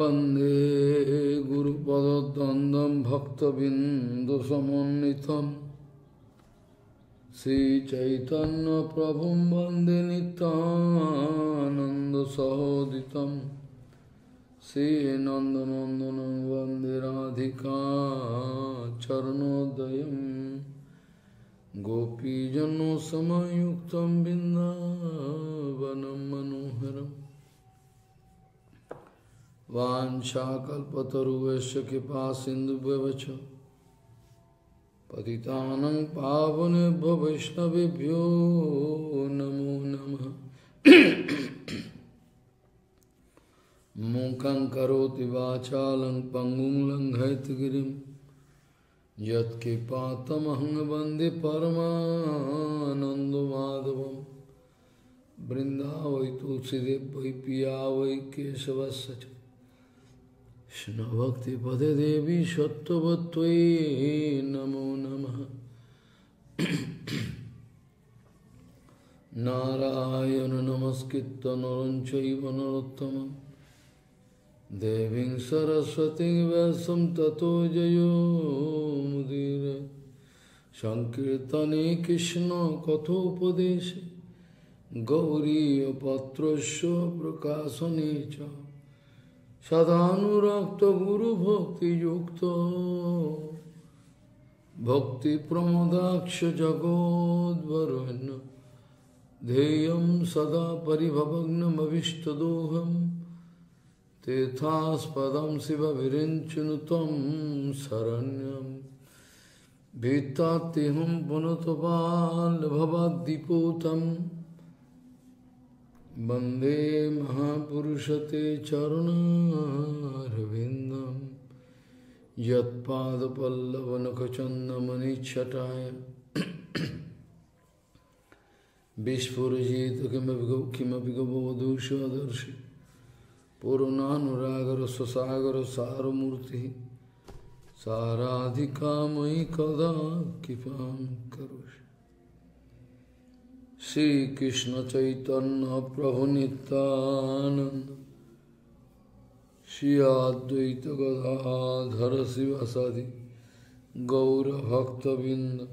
Bande Guru Padadandam Bhaktavindu Samanitam Sri Chaitanya Prabhum Bande Nitananda Sahoditam Sri Nandanandanam Bande Radhika Charanodayam Gopijano Samayuktam Bindavanam Manoharam Vanchakalpataruvesya Kipa Sindhubhyavacha Patitanam Pavanebhyo Vaishnavebhyo Namo Namaha Mukhaṁ karoti vācālaṁ pangum langhayati girim Yat Kipatamaham Bande Paramananda Madhavam Brindavai Tulsidevai Piyavai Kesavasacha Shna Bhakti Pade Devi Sattvatvai Namo Namaha Narayana Namaskritta Naram Chaiva Narottamam Devim Saraswati Vyasam Tato Jayo Mudire Sankirtane Krishna Kathopadeshe Gauriya Patrasya Prakasanecha Sadhanurakta Guru Bhakti Yukta Bhakti Pramodaksha Jagod Varana Deyam Sada Paribhavagnam Avishtadoham Tethaspadam Siva Virinchanutam Saranyam Bhittatiham Punatopal Bhavadiputam Bande Mahapurushate Charunaravindam Yat Pada Pallavanakachanda Manichataya Vishpurajita Kimabhigabodusha Darshi Purunanuragara Sasagara Saramurti Saradhika Maikada Kipam Karush Sri Krishna Chaitanya Prabhu Nityananda Sri Advaita Gadadhara Sivasadi Gaura Bhaktavinda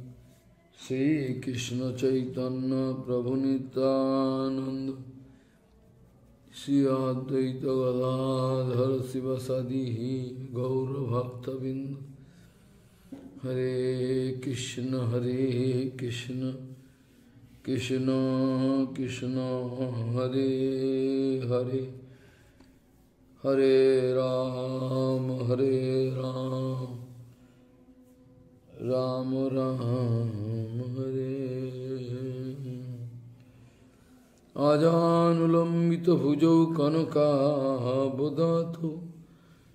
Sri Krishna Chaitanya Prabhu Nityananda Sri Advaita Gadadhara Sivasadi Gaura Bhaktavinda Hare Krishna Hare Krishna Krishna Krishna Hare Hare Hare Ram Hare Ram Ram Ram Hare Ajanulambita bhujau kanaka bodhato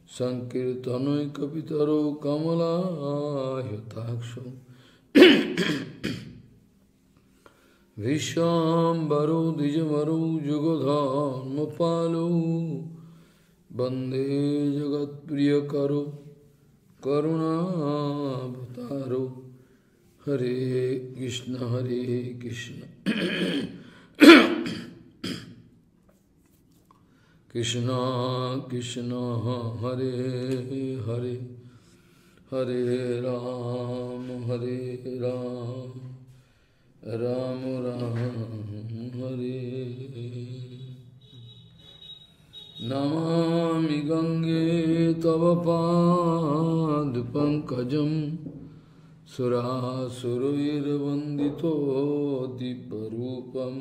Sankirtanoi kapitaro kamala yataksho Vishambaro Dijamaro Jugodhan Mopalo Bande Jagat Priyakaro Karuna Bhataro Hare Krishna Hare Krishna Krishna Krishna Hare Hare Hare Ram Hare Ram Ram Ram Hare Namami Gange Tava Pad Pankajam Surasurair Vandito Diparupam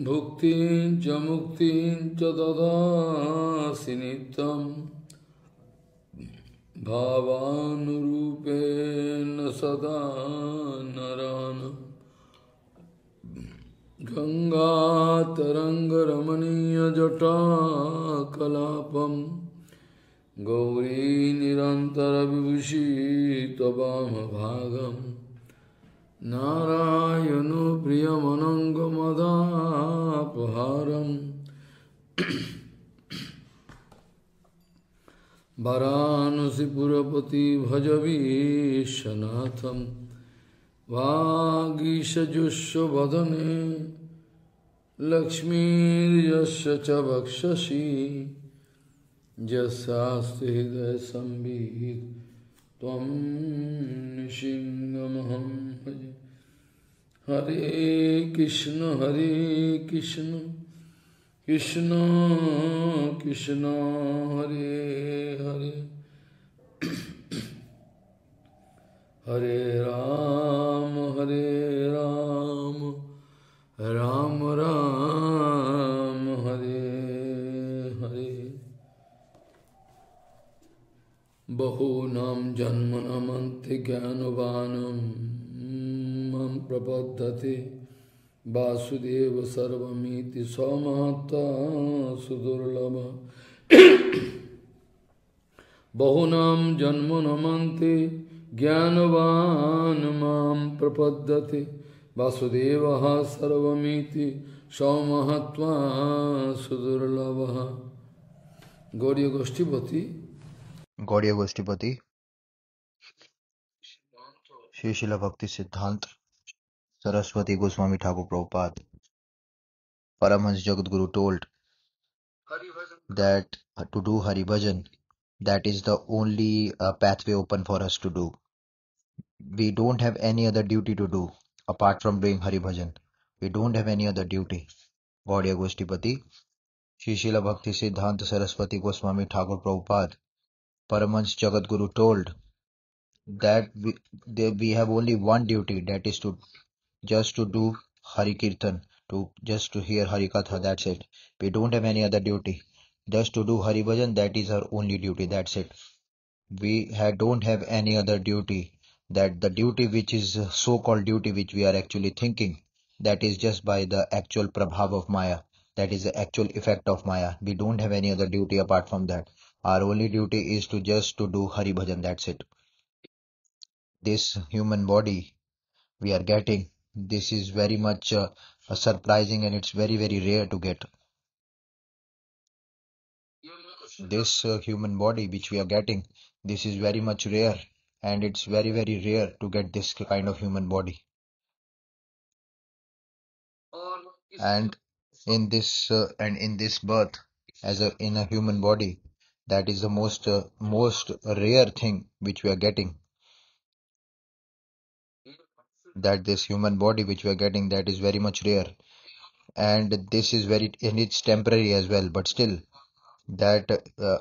Bhuktin Chamuktin Chadada Sinitam Bhavanurupena sada narana Ganga taranga ramaniya jata kalapam Gauri nirantara vibhushi tabam bhagam Narayano priyamanangam adapaharam Varanasi Purapati Bhajavishanatham Vagishajushya Vadane Lakshmi-ryasya ca bhakshashi jasasti hidaya sambhid tvam nishingamaham bhaje. Hare Krishna, Hare Krishna, Krishna Krishna, Hare Hare, Hare Rama, Hare Rama, Rama Rama, Hare Hare. Bahu nam janmanamanti jnanavanam prapaddhate vasudeva sarvamiti samahata sudurlama bahunam janmanamante jnanavanam prapaddhate vasudeva sarvamiti samahatva sudurlava. Gaudiya Goshtipati, Gaudiya Goshtipati, Shri Srila Bhakti Siddhanta Saraswati Goswami Thakur Prabhupada, Paramahansa Jagadguru, told that to do Hari Bhajan, that is the only pathway open for us to do. We don't have any other duty to do apart from doing Hari Bhajan. We don't have any other duty. Gaudiya Goshtipati, Shri Srila Bhakti Siddhanta Saraswati Goswami Thakur Prabhupada, Paramahansa Jagadguru, told that we have only one duty, that is to just to do Hari Kirtan, just to hear Hari Katha, that's it. We don't have any other duty. Just to do Hari Bhajan, that is our only duty, that's it. We don't have any other duty. That the duty which is so-called duty which we are actually thinking, that is just by the actual prabhav of Maya, that is the actual effect of Maya. We don't have any other duty apart from that. Our only duty is to just to do Hari Bhajan, that's it. This human body we are getting, this is very much surprising, and it's very, very rare to get. This human body which we are getting, this is very much rare, and it's very, very rare to get this kind of human body. And in this birth, as in a human body, that is the most rare thing which we are getting. That this human body which we are getting, that is very much rare, and this is and it's temporary as well. But still, that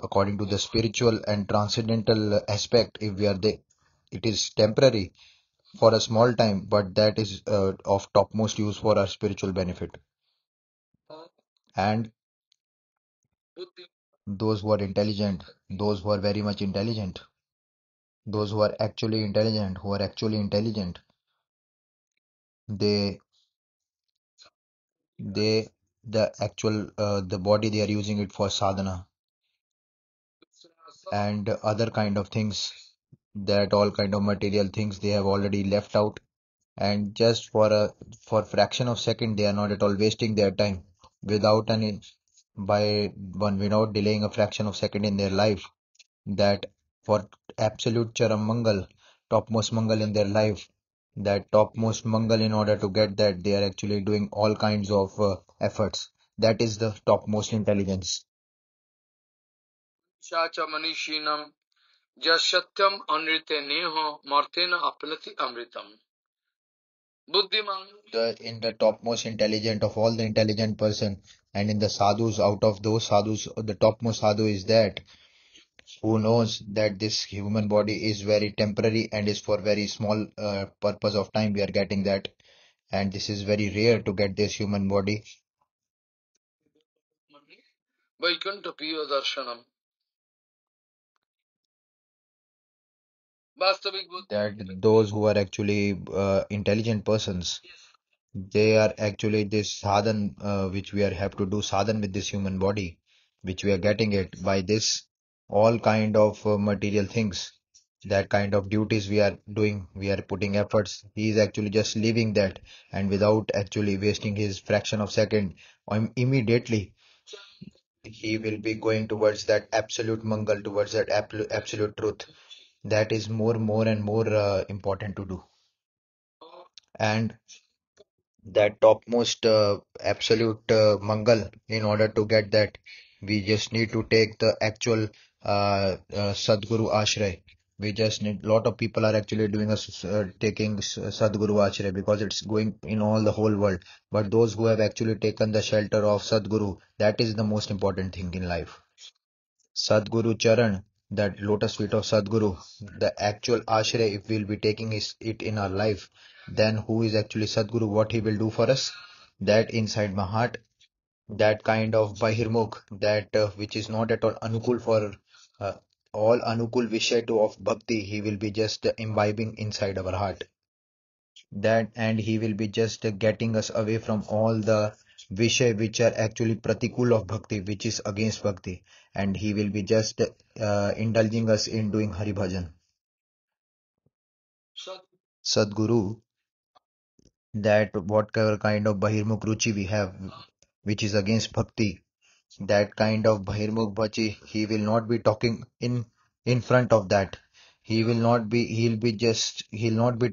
according to the spiritual and transcendental aspect, if we are there, it is temporary for a small time, but that is of topmost use for our spiritual benefit. And those who are intelligent, those who are very much intelligent, those who are actually intelligent, the body, they are using it for sadhana and other kind of things, that all kind of material things they have already left out, and just for fraction of second they are not at all wasting their time without delaying a fraction of second in their life, that for absolute charam mangal, topmost mangal in their life, that topmost mangal, in order to get that, they are actually doing all kinds of efforts. That is the topmost intelligence. In the topmost intelligent of all the intelligent person, and in the sadhus, out of those sadhus, the topmost sadhu is that who knows that this human body is very temporary and is for very small purpose of time we are getting that, and this is very rare to get this human body. That those who are actually intelligent persons, they are actually this sadhan which we are have to do sadhan with this human body, which we are getting it by this. All kind of material things, that kind of duties we are doing, we are putting efforts, he is actually just leaving that, and without actually wasting his fraction of second, immediately he will be going towards that absolute mangal, towards that absolute truth. That is more and more important to do. And that topmost absolute Mangal. In order to get that, we just need to take the actual Sadguru Ashray. We just need, lot of people are actually doing taking Sadguru Ashray because it's going in all the whole world. But those who have actually taken the shelter of Sadguru, that is the most important thing in life. Sadguru Charan, that lotus feet of Sadguru, the actual ashray, if we'll be taking it in our life, then who is actually Sadguru, what he will do for us, that inside my heart, that kind of bahirmukh, that which is not at all anukul for all anukul vishaya of bhakti, he will be just imbibing inside our heart, that, and he will be just getting us away from all the Vishay which are actually pratikul of bhakti, which is against bhakti, and he will be just indulging us in doing Hari Bhajan. Sadguru, that whatever kind of bahirmukh ruchi we have, which is against bhakti, that kind of bahirmukh bhachi, he will not be talking in front of that. He'll not be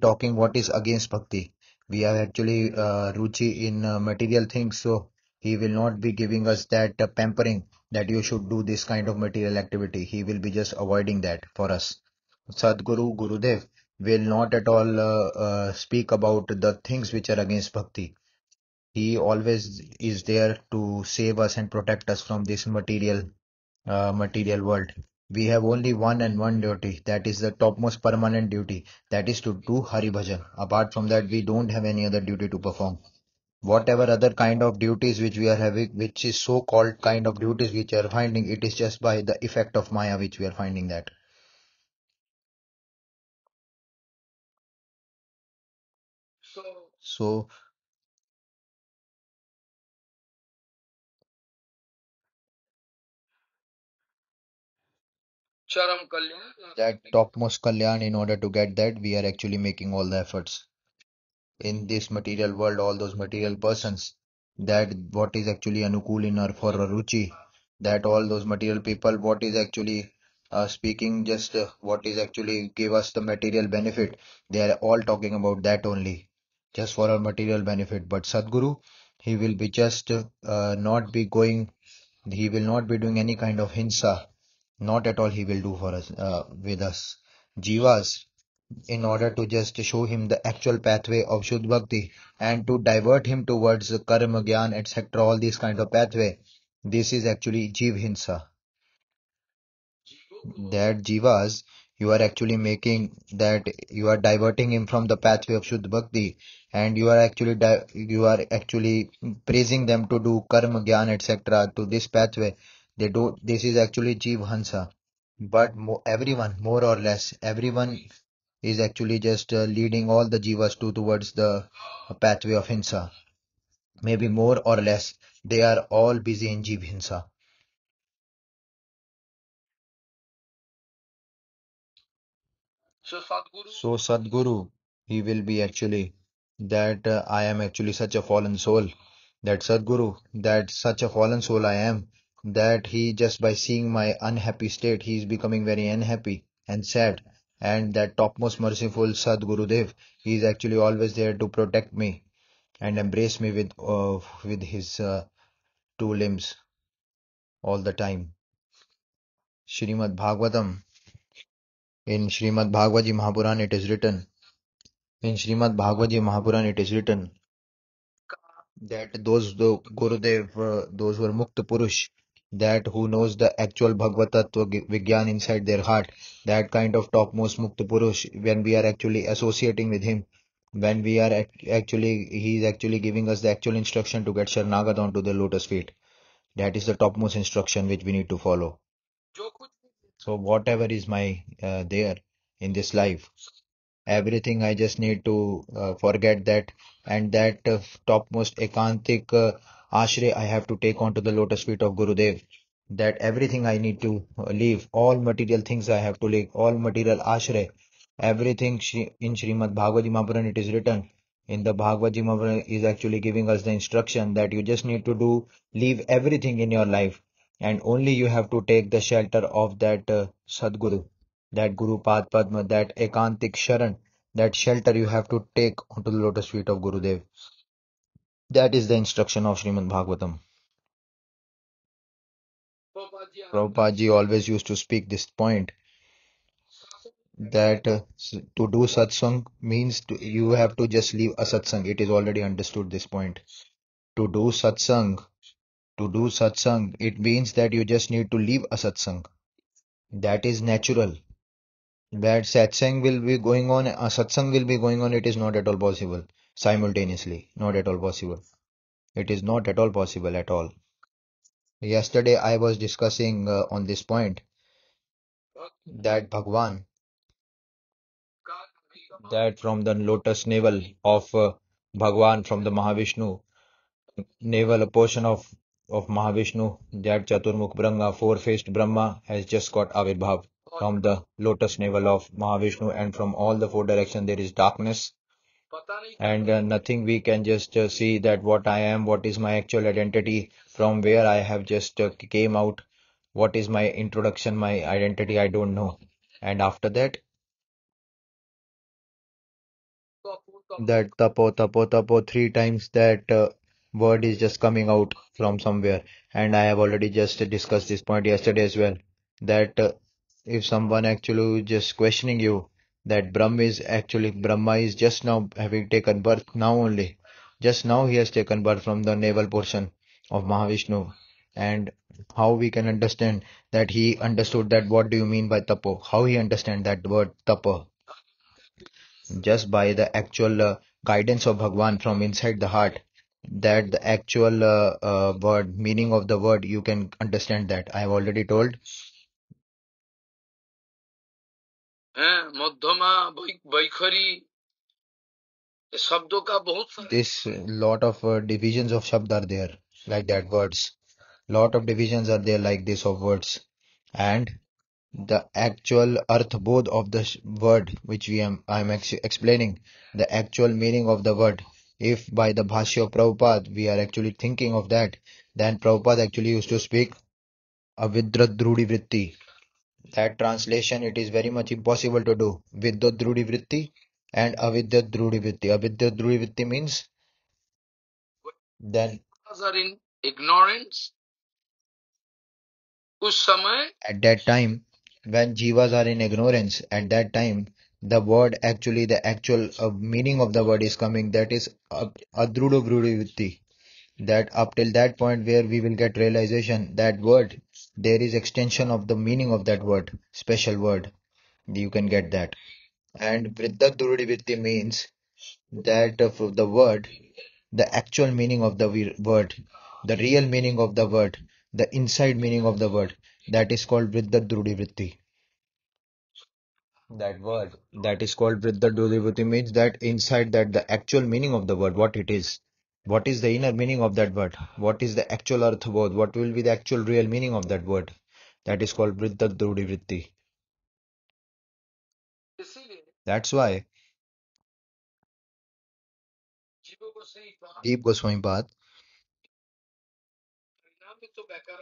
talking what is against bhakti. We are actually ruchi in material things, so he will not be giving us that pampering that you should do this kind of material activity. He will be just avoiding that for us. Sadguru, Gurudev, will not at all speak about the things which are against bhakti. He always is there to save us and protect us from this material world. We have only one and one duty, that is the topmost permanent duty, that is to do Hari Bhajan. Apart from that, we don't have any other duty to perform. Whatever other kind of duties which we are having, which is so-called kind of duties which are finding, it is just by the effect of Maya which we are finding that. So that topmost Kalyan, in order to get that, we are actually making all the efforts. In this material world, all those material persons, that what is actually Anukul in our for Ruchi, that all those material people, what is actually speaking, just what is actually give us the material benefit, they are all talking about that only, just for our material benefit. But Sadguru, he will be just not be going, he will not be doing any kind of hinsa. Not at all he will do for us, with us. Jivas, in order to just show him the actual pathway of Shuddh Bhakti and to divert him towards Karma, Gyan, etc., all these kind of pathway, this is actually Jiv Hinsa. That Jivas, you are actually making that, you are diverting him from the pathway of Shuddh Bhakti, and you are actually praising them to do Karma, Gyan, etc., to this pathway. They do. This is actually Jeev Hansa. But everyone, more or less, everyone is actually just leading all the Jivas towards the pathway of Hinsa. Maybe more or less, they are all busy in Jeev Hinsa. So Sadguru, he will be actually that I am actually such a fallen soul. That Sadguru, that such a fallen soul I am. That he just by seeing my unhappy state, he is becoming very unhappy and sad. And that topmost merciful Sadguru Dev, he is actually always there to protect me and embrace me with his two limbs all the time. Srimad Bhagavatam. In Srimad Bhagavadji Mahapuran it is written. That those who are Mukta Purush, that who knows the actual Bhagavad Tattva Vigyan inside their heart, that kind of topmost Mukta Purush, when we are actually associating with him, when we are he is actually giving us the actual instruction to get Sharanagat onto the lotus feet. That is the topmost instruction which we need to follow. So whatever is my there in this life, everything I just need to forget that, and that topmost ekantik Ashray I have to take onto the lotus feet of Gurudev. That everything I need to leave, all material things I have to leave, all material Ashray, everything. In Srimad Bhagavadji Mahapuran it is written, in the Bhagavadji Mahapuran is actually giving us the instruction that you just need to leave everything in your life, and only you have to take the shelter of that Sadguru, that Guru Pad Padma, that ekantik Sharan, that shelter you have to take onto the lotus feet of Gurudev. That is the instruction of Srimad Bhagavatam. Prabhupada always used to speak this point, that to do satsang means you have to just leave a satsang. It is already understood this point. To do satsang, it means that you just need to leave a satsang. That is natural. That satsang will be going on, a satsang will be going on, it is not at all possible. Simultaneously, not at all possible. It is not at all possible at all. Yesterday I was discussing on this point that Bhagwan, that from the lotus navel of Bhagwan, from the Mahavishnu, navel, a portion of Mahavishnu, that Chaturmukh Brahma, four-faced Brahma, has just got avirbhav from the lotus navel of Mahavishnu, and from all the four directions there is darkness. And nothing we can just see that what I am, what is my actual identity, from where I have just came out, what is my introduction, my identity, I don't know. And after that, that tapo, 3 times that word is just coming out from somewhere. And I have already just discussed this point yesterday as well, that if someone actually just questioning you, that Brahma is just now having taken birth now only. Just now he has taken birth from the navel portion of Mahavishnu. And how we can understand that he understood that what do you mean by tapo? How he understand that word tapo? Just by the actual guidance of Bhagwan from inside the heart, that the actual word, meaning of the word, you can understand that. I have already told. This lot of divisions of shabd are there, like that words. Lot of divisions are there like this of words. And the actual arthabodh of the word, which I am explaining, the actual meaning of the word. If by the Bhashya of Prabhupada we are actually thinking of that, then Prabhupada actually used to speak avidradrudi vritti. That translation, it is very much impossible to do. Vidya Drudi Vritti and Avidya Drudi Vritti. Avidya Drudi Vritti means then are in ignorance. At that time, when jivas are in ignorance, at that time, the word actually, the actual meaning of the word is coming. That is Adrudu Drudi Vritti. That up till that point where we will get realization, that word, there is extension of the meaning of that word, special word. You can get that. And Vriddha Durudivritti means that of the word, the actual meaning of the word, the real meaning of the word, the inside meaning of the word, that is called Vriddha Durudivritti. That word, that is called Vriddha Durudivritti means that inside that the actual meaning of the word, what it is. What is the inner meaning of that word? What is the actual arthabodh? What will be the actual real meaning of that word? That is called Vriddha Drudi Vritti. That's why Deep Goswami Pad,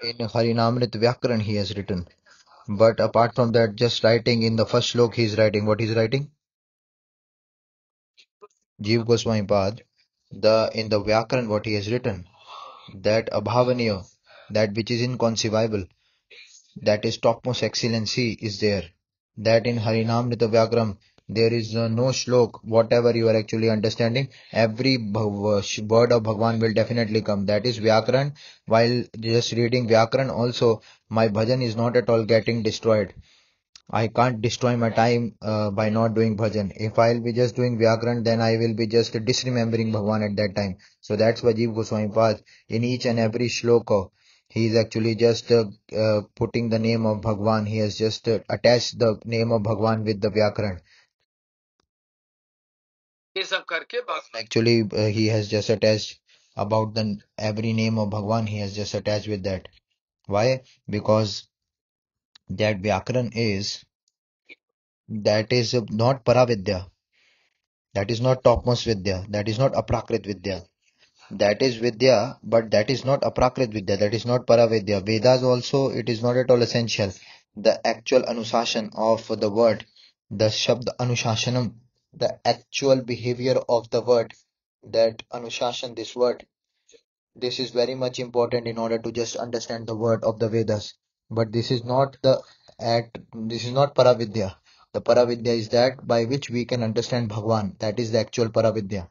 in Harinamrit Vyakaran he has written. But apart from that, just writing in the first shlok he is writing. What he is writing? Jeev Goswami Pad. In the Vyakaran what he has written, that abhavaniya, that which is inconceivable, that is topmost excellency is there. That in Harinamrita Vyakaram there is no shlok, whatever you are actually understanding, every word of Bhagwan will definitely come. That is Vyakaran. While just reading Vyakaran also, my bhajan is not at all getting destroyed. I can't destroy my time by not doing bhajan. If I will be just doing Vyakaran, then I will be just disremembering Bhagwan at that time. So that's why Jeev Goswami Pad, in each and every shloka, he is actually just putting the name of Bhagwan. He has just attached the name of Bhagwan with the Vyakaran. Actually, he has just attached about every name of Bhagwan, he has just attached with that. Why? Because that Vyakaran is, that is not Paravidya, that is not topmost Vidya, that is not Aprakrit Vidya, that is Vidya, but that is not Aprakrit Vidya, that is not Paravidya. Vedas also, it is not at all essential. The actual Anushasan of the word, the Shabd Anushasanam, the actual behavior of the word, that Anushasan, this word, This is very much important in order to just understand the word of the Vedas. But this is not Paravidya. The Paravidya is that by which we can understand Bhagwan. That is the actual Paravidya.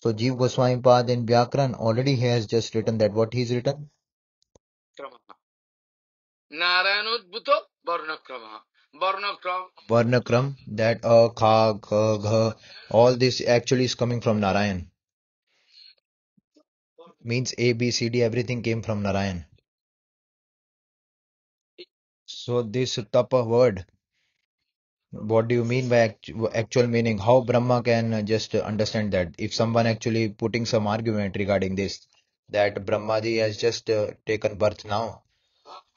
So Jeev Goswami Pad in Vyakran already he has just written that. What he has written? Narayanudbhuto Varnakrama. Varnakram, that kha, gha, gha, all this actually is coming from Narayan. Means A, B, C, D, everything came from Narayan. So this tapa word, what do you mean by actual meaning? How Brahma can just understand that? If someone actually putting some argument regarding this, that Brahmaji has just taken birth now,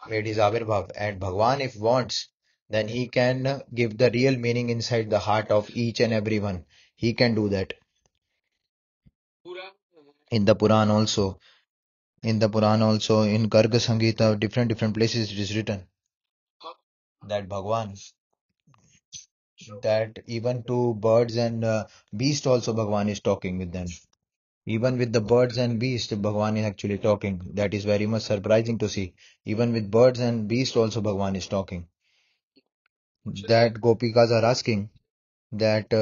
made his avirbhav, and Bhagwan if wants, then he can give the real meaning inside the heart of each and everyone. He can do that. In the Puran also, in Garga Sangita, different places it is written that Bhagwan, that even to birds and beast also Bhagwan is talking with them. Even with the birds and beasts, Bhagwan is actually talking. That is very much surprising to see. Even with birds and beasts also Bhagwan is talking. That Gopikas are asking that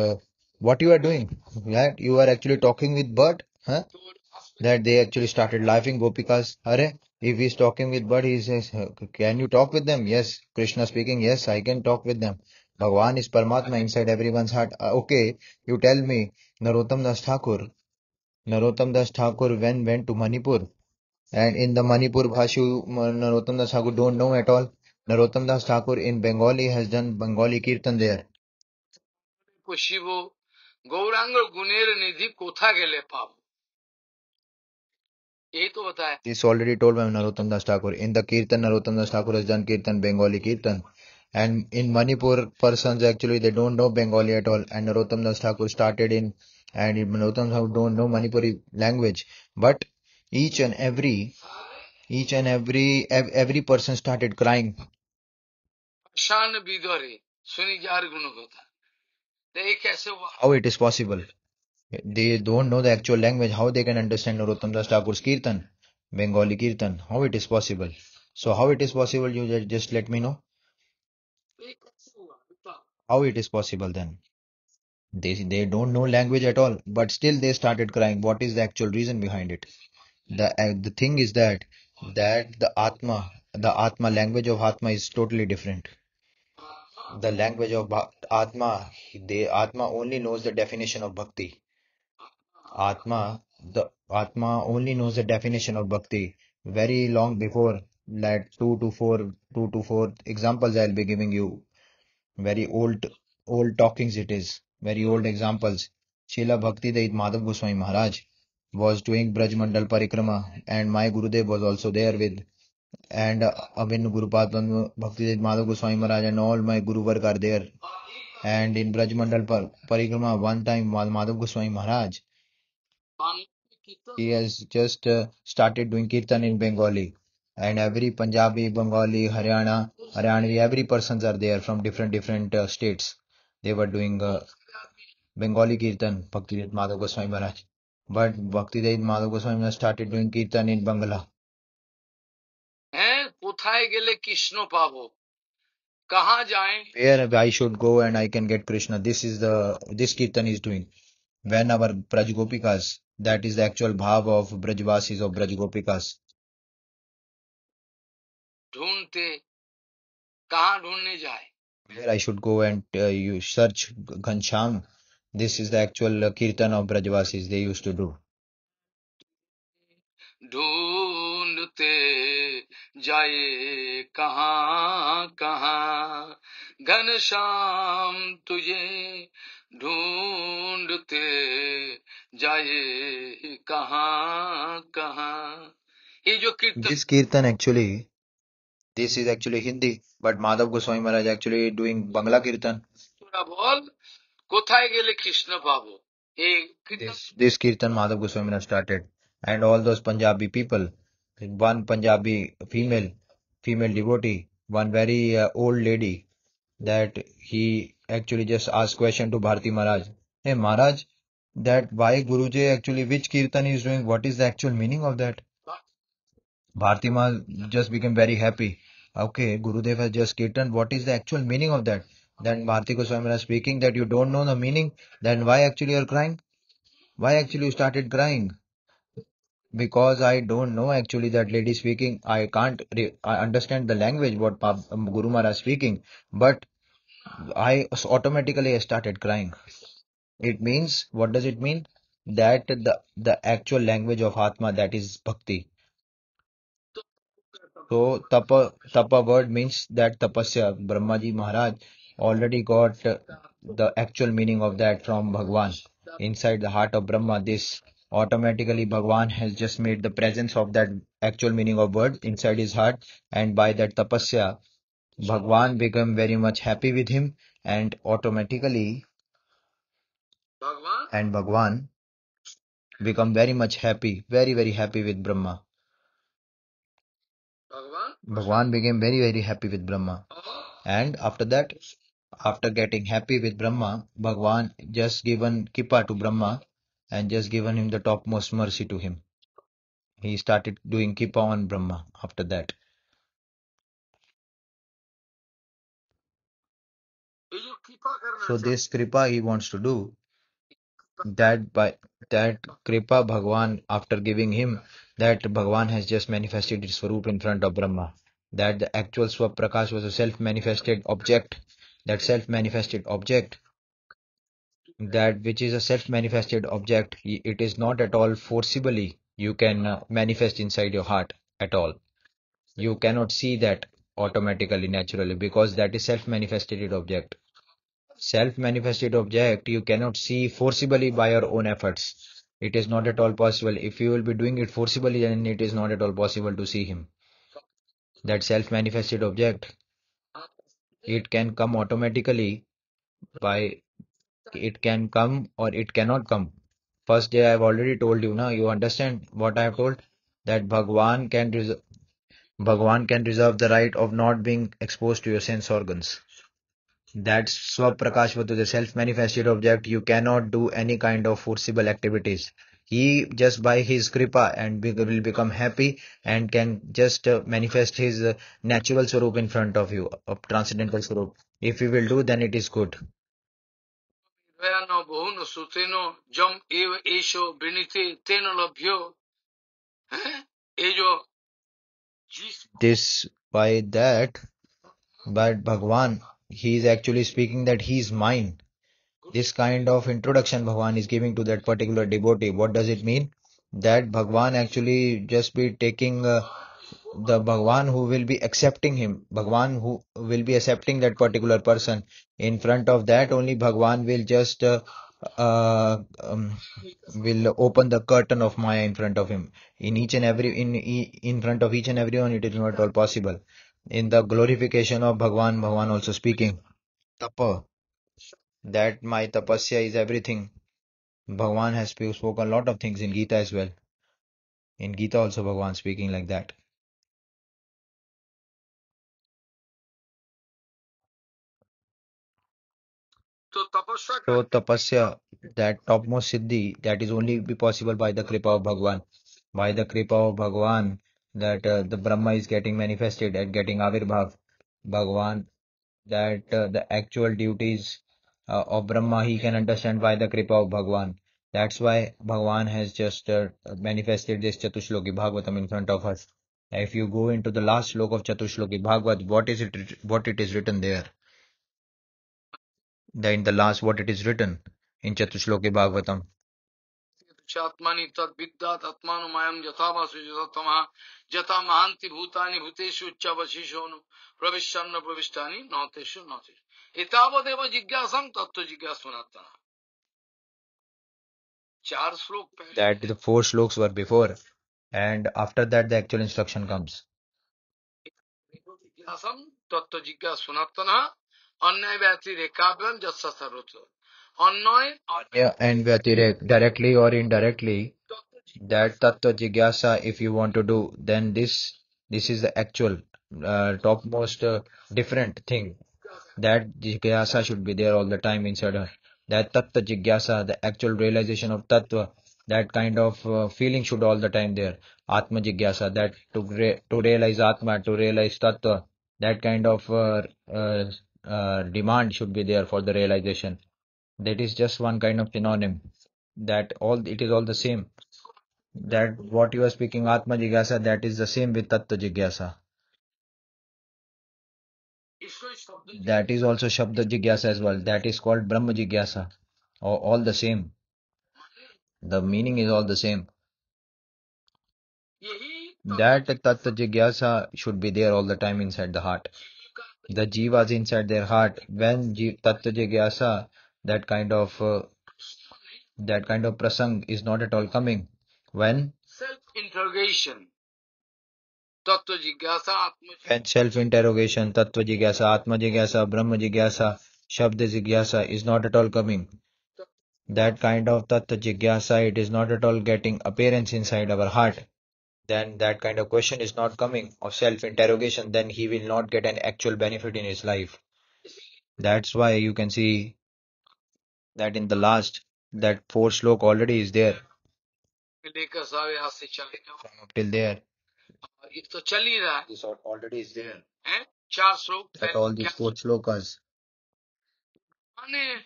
what you are doing, that you are actually talking with bird, huh? That they actually started laughing. Gopikas, Hare, if he is talking with bird, he says, can you talk with them? Yes, Krishna speaking, yes, I can talk with them. Bhagwan is Paramatma inside everyone's heart. Okay, you tell me, Narottam Das Thakur went to Manipur, and in the Manipur Bhashu, Narottam Das Thakur don't know at all. Narottam Das Thakur in Bengali has done Bengali Kirtan there. This already told by Narottam Das Thakur. In the Kirtan, Narottam Das Thakur has done Kirtan, Bengali Kirtan. And in Manipur, persons actually they don't know Bengali at all. And Narottam Das Thakur started in, and Narottam Das Thakur don't know Manipuri language. But each and every person started crying. How it is possible? They don't know the actual language. How they can understand Narottam Das Thakur's Kirtan, Bengali Kirtan? How it is possible? So how it is possible? You just let me know. How it is possible then? They don't know language at all, but still they started crying. What is the actual reason behind it? The thing is that the Atma language of Atma is totally different. The language of Atma, Atma only knows the definition of Bhakti. Atma only knows the definition of Bhakti. Very long before, like 2 to 4 examples I'll be giving you. Very old talkings it is. Very old examples. Srila Bhaktivedanta Madhav Goswami Maharaj was doing Brajmandal Parikrama, and my Gurudev was also there with. And Abhinna Gurupad Bhaktivedanta Madhav Goswami Maharaj and all my Guru Varg are there. And in Brajmandal Parikrama, one time Madhav Goswami Maharaj, he has just started doing Kirtan in Bengali. And every Punjabi, Bengali, Haryana, every persons are there from different states. They were doing Bengali Kirtan, Bhaktivedanta Madhav Goswami Maharaj. But Bhaktivedanta Madhav Goswami Maharaj started doing Kirtan in Bangla. Where I should go and I can get Krishna. This Kirtan is doing. When our Braj Gopikas, that is the actual bhav of Brajvasis of Braj Gopikas. Where I should go and you search Ghanshyam. This is the actual Kirtan of Brajvasis they used to do. Dhoondte jaye kahan kahan Ghanshyam tujhe dhoondte jaye kahan kahan. This Kirtan actually, this is actually Hindi, but Madhav Goswami Maharaj actually doing Bangla Kirtan. This Kirtan Madhav Goswami Maharaj started, and all those Punjabi people, one Punjabi female devotee, one very old lady, that he actually just asked question to Bharati Maharaj. Hey Maharaj, that why Guruji actually which Kirtan is doing, what is the actual meaning of that? Bhartima just became very happy. Okay, Gurudev has just returned. What is the actual meaning of that? Then Bharati Goswami is speaking that you don't know the meaning. Then why actually you are crying? Why actually you started crying? Because I don't know actually that lady speaking. I can't understand the language what Guru Maharaj is speaking. But I automatically started crying. It means, what does it mean? That the actual language of Atma, that is Bhakti. So tapa word means that tapasya. Brahmaji Maharaj already got the actual meaning of that from Bhagwan. Inside the heart of Brahma, this automatically Bhagwan has just made the presence of that actual meaning of word inside his heart, and by that tapasya, Bhagwan became very much happy with him, and automatically Bhagwan become very much happy, very very happy with Brahma. Bhagwan became very very happy with Brahma, and after that, after getting happy with Brahma, Bhagwan just given Kippa to Brahma and just given him the topmost mercy to him. He started doing Kippa on Brahma after that. So this Kripa he wants to do, that by that Kripa Bhagwan, after giving him, that Bhagwan has just manifested its Swarup in front of Brahma. That the actual Swap Prakash was a self-manifested object. That self-manifested object, that which is a self-manifested object, it is not at all forcibly you can manifest inside your heart at all. You cannot see that automatically, naturally, because that is self-manifested object. Self-manifested object you cannot see forcibly by your own efforts. It is not at all possible. If you will be doing it forcibly, then it is not at all possible to see him. That self-manifested object, it can come automatically by, it can come or it cannot come. First day I have already told you, now you understand what I have told, that Bhagwan can reserve the right of not being exposed to your sense organs. That Swap Prakashvatu, the self-manifested object, you cannot do any kind of forcible activities. He just by his Kripa and will become happy and can just manifest his natural Swarup in front of you, of transcendental Swarup. If you will do, then it is good. This by that, but Bhagwan, he is actually speaking that he is mine. This kind of introduction Bhagwan is giving to that particular devotee. What does it mean? That Bhagwan actually just be taking the Bhagwan who will be accepting him. Bhagwan who will be accepting that particular person. In front of that only Bhagwan will just will open the curtain of Maya in front of him. In front of each and everyone it is not at all possible. In the glorification of Bhagwan, Bhagwan also speaking. Tapa. That my tapasya is everything. Bhagwan has spoken a lot of things in Gita as well. In Gita also Bhagwan speaking like that. So tapasya, that topmost siddhi, that is only be possible by the Kripa of Bhagwan. By the Kripa of Bhagwan, that the Brahma is getting manifested and getting Avirbhav. Bhagwan, that the actual duties of Brahma he can understand by the Kripa of Bhagwan. That's why Bhagwan has just manifested this Chatushloki Bhagavatam in front of us. If you go into the last sloka of Chatushloki Bhagavat, what it is written there? In the last, what it is written in Chatushloki Bhagavatam? Chatmani tat viddat atmanu mayam jatamasu jatatama jata mahanti bhutani bhuteshu chavashishonu pravishyanna pravistani nauteshu nauteshu. Etavadeva jigyasam tattva jigyasmanatana. That the four sloks were before, and after that the actual instruction comes. Jigyasam tattva jigyasmanatana annavyati rekavyam jatsasarutu. Yeah, and directly or indirectly, that tattva jigyasa, if you want to do, then this is the actual topmost different thing. That jigyasa should be there all the time inside her. That tattva jigyasa, the actual realization of tattva, That kind of feeling should all the time there. Atma Jigyasa, that to realize Atma, to realize Tattva, that kind of demand should be there for the realization. That is just one kind of synonym. That all it is all the same. That what you are speaking Atma Jigyasa, that is the same with Tattva Jigyasa. That is also Shabda Jigyasa as well. That is called Brahma Jigyasa. All the same. The meaning is all the same. That Tattva Jigyasa should be there all the time inside the heart. The jivas inside their heart. When Tattva Jigyasa, that kind of prasang is not at all coming. When self-interrogation, Tattva Jigyasa, Atma Jigyasa, Brahma Jigyasa, Shabda Jigyasa is not at all coming. That kind of Tattva Jigyasa, it is not at all getting appearance inside our heart. Then that kind of question is not coming of self-interrogation. Then he will not get an actual benefit in his life. That's why you can see that in the last, that fourth slok already is there. Till there. This already is there. That all these four slokas.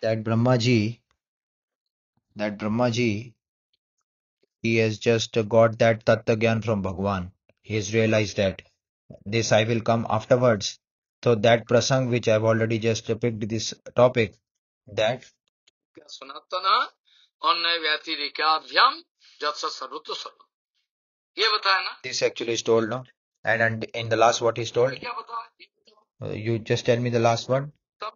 That Brahmaji, he has just got that Tattva Gyan from Bhagwan. He has realized that this I will come afterwards. So that prasang which I have already just picked this topic, that this actually is told, no? And in the last what is told? You just tell me the last one. That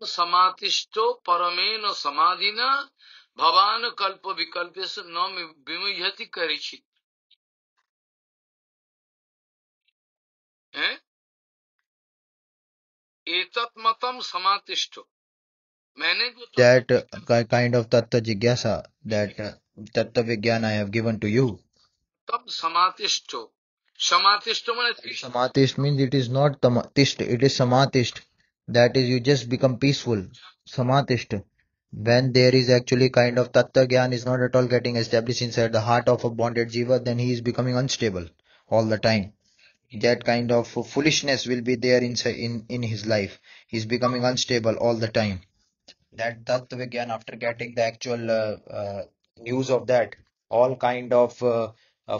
kind of Tattva Jigyasa, that Tattva Vigyan I have given to you. Samatishto means it is not tamatishto, it is samatishto. That is, you just become peaceful. Samatishto. When there is actually kind of Tattva Gyan is not at all getting established inside the heart of a bonded jiva, then he is becoming unstable all the time. That kind of foolishness will be there in his life. He is becoming unstable all the time. That Tattva Gyan, after getting the actual news of that, all kind of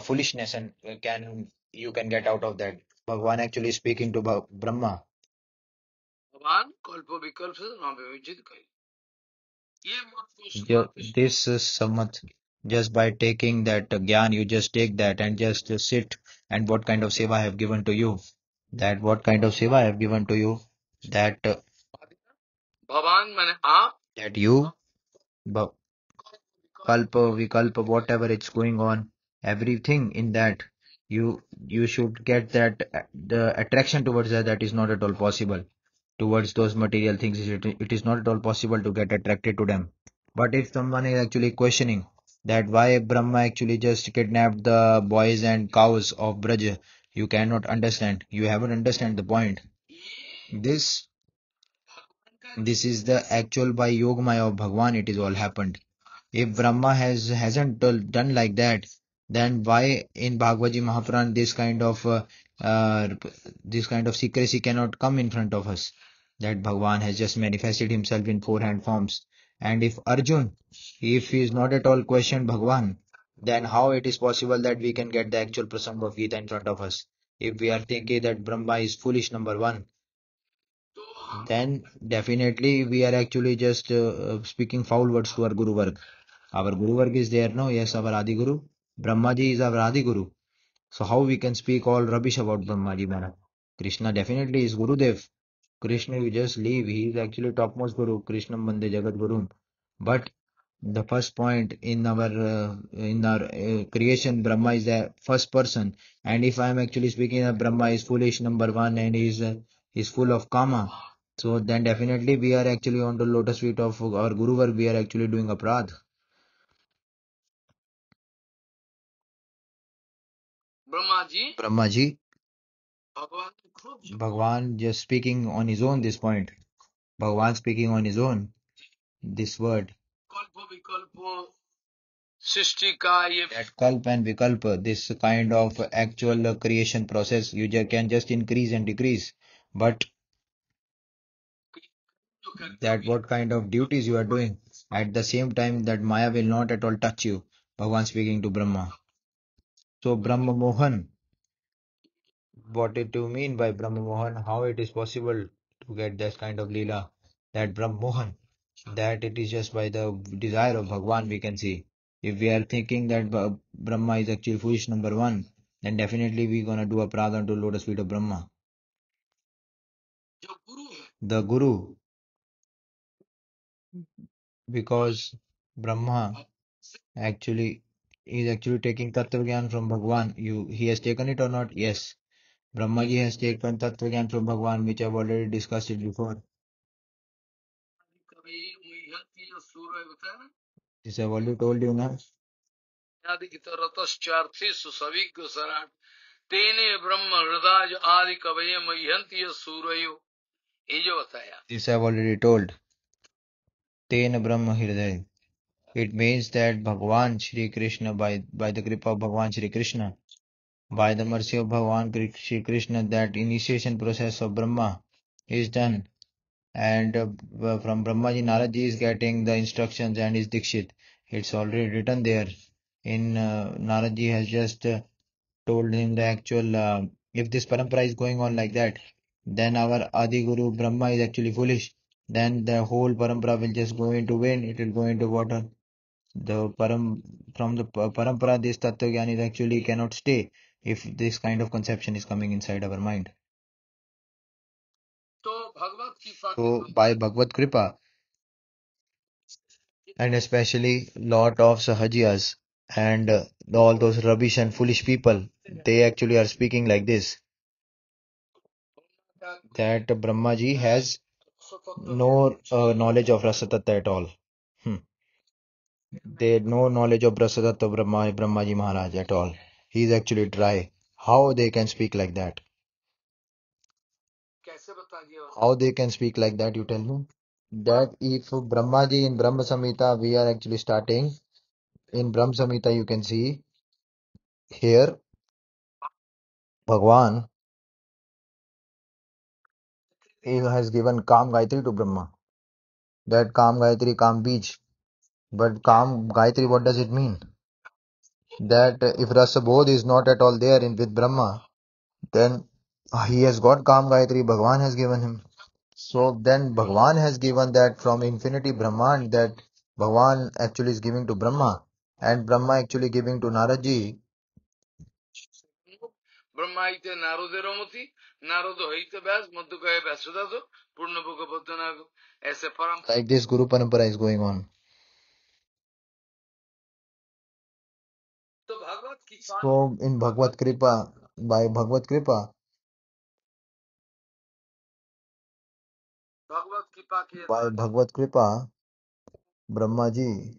foolishness and you can get out of that. Bhagwan actually speaking to Brahma. This is samat. Just by taking that Gyan, you just take that and just sit. And what kind of seva I have given to you? That what kind of seva I have given to you? That that you kalpa, vikalpa, whatever it's going on, everything in that you should get that the attraction towards that is not at all possible. Towards those material things, it is not at all possible to get attracted to them. But if someone is actually questioning that why Brahma actually just kidnapped the boys and cows of Braja, you cannot understand. You haven't understand the point. This is the actual by Yogamaya of Bhagwan. It is all happened. If Brahma hasn't done like that, then why in Bhagavad Gita Mahapuran this kind of secrecy cannot come in front of us? That Bhagwan has just manifested himself in four hand forms. And if Arjun, if he is not at all questioned Bhagwan, then how it is possible that we can get the actual prasanga of Gita in front of us? If we are thinking that Brahma is foolish, number one, then definitely we are actually just speaking foul words to our Guru Varg. Our Guru Varg is there, no? Yes, our Adi Guru. Brahmaji is our Adi Guru. So how we can speak all rubbish about Brahmaji Maharaj? Krishna definitely is Gurudev. Krishna, you just leave. He is actually topmost Guru. Krishna Bande Jagat Guru. But the first point in our creation, Brahma is the first person. And if I am actually speaking that Brahma is foolish, number one, and he is full of karma, so then definitely we are actually on the lotus feet of our Guru Varg. We are actually doing apradh. Brahmaji, Bhagwan just speaking on his own this point. Bhagwan speaking on his own this word. That kalp and vikalp, this kind of actual creation process, user can just increase and decrease. But that what kind of duties you are doing, at the same time that Maya will not at all touch you. Bhagavan speaking to Brahma. So Brahma Mohan, what it do mean by Brahma Mohan? How it is possible to get that kind of Leela, that Brahma Mohan? That it is just by the desire of Bhagavan we can see. If we are thinking that Brahma is actually foolish number one, then definitely we gonna do a pradhan to lotus feet of Brahma. The Guru, because Brahma actually is actually taking Tattva Gyan from Bhagavan. He has taken it or not? Yes. Brahmaji has taken Tattva Gyan from Bhagavan, which I've already discussed it before. This I've already told you now. This I've already told. Tena Brahma Hriday. It means that Bhagavan Shri Krishna, by the Kripa of Bhagavan Shri Krishna, by the mercy of Bhagavan Shri Krishna, that initiation process of Brahma is done. And from Brahmaji, Naraji is getting the instructions and is Dikshit. It's already written there. In Naraji has just told him the actual, if this parampara is going on like that, then our Adi Guru Brahma is actually foolish. Then the whole parampara will just go into wind, it will go into water. From the parampara, this Tattva Gyan is actually cannot stay if this kind of conception is coming inside our mind. So by Bhagavad Kripa, and especially lot of Sahajiyas and all those rubbish and foolish people, they actually are speaking like this, that Brahmaji has no knowledge of Rasa Tattva at all. They had no knowledge of Rasa Tattva Brahmaji Maharaj at all. He is actually dry. How they can speak like that? How they can speak like that, you tell me? That if Brahmaji in Brahma Samhita, we are actually starting. In Brahma Samhita you can see here Bhagavan has given Kam Gayatri to Brahma. That Kam Gayatri, Kam Bij. But Kam Gayatri, what does it mean? That if Rasabodh is not at all there with Brahma, then he has got Kam Gayatri, Bhagavan has given him. So then Bhagavan has given that from infinity Brahman, that Bhagavan actually is giving to Brahma, and Brahma actually giving to Naraji. Like this Guru Parampara is going on. So in Bhagavad Kripa, by Bhagavad Kripa, by Bhagavad Kripa, Brahmaji,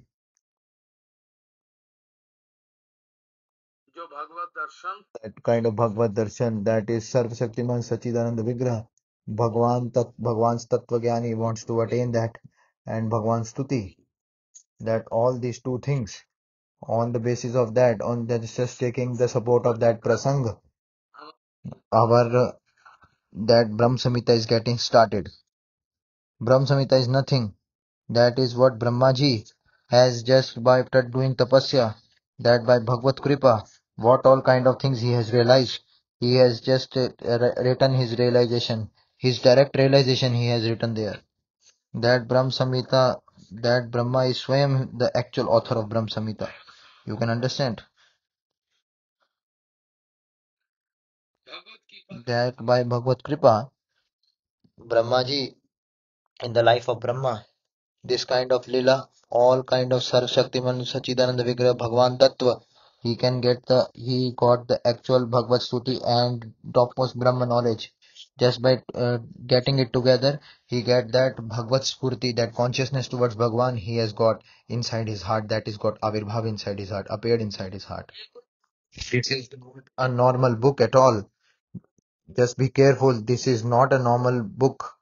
that kind of Bhagavad Darshan, that is Sarva Shaktiman Sachidananda Vigraha. Bhagavan's Tattva Gyani wants to attain that, and Bhagavan's Stuti, that all these two things. On the basis of that, on that, just taking the support of that prasang, our that Brahma Samhita is getting started. Brahma Samhita is nothing. That is what Brahmaji has just by doing tapasya, that by Bhagavad Kripa, what all kind of things he has realized. He has just written his realization, his direct realization he has written there. That Brahma Samhita, that Brahma is Swayam, the actual author of Brahma Samhita. You can understand that by Bhagavad Kripa, Brahmaji, in the life of Brahma, this kind of Leela, all kind of Sarv Shaktiman Sachidananda Vigraha Bhagavan Tattva, he got the actual Bhagavad Stuti and topmost Brahma knowledge. Just by getting it together, he get that Bhagavad Spurti, that consciousness towards Bhagavan he has got inside his heart, that is got Avirbhav inside his heart, appeared inside his heart. This is not a normal book at all. Just be careful, this is not a normal book.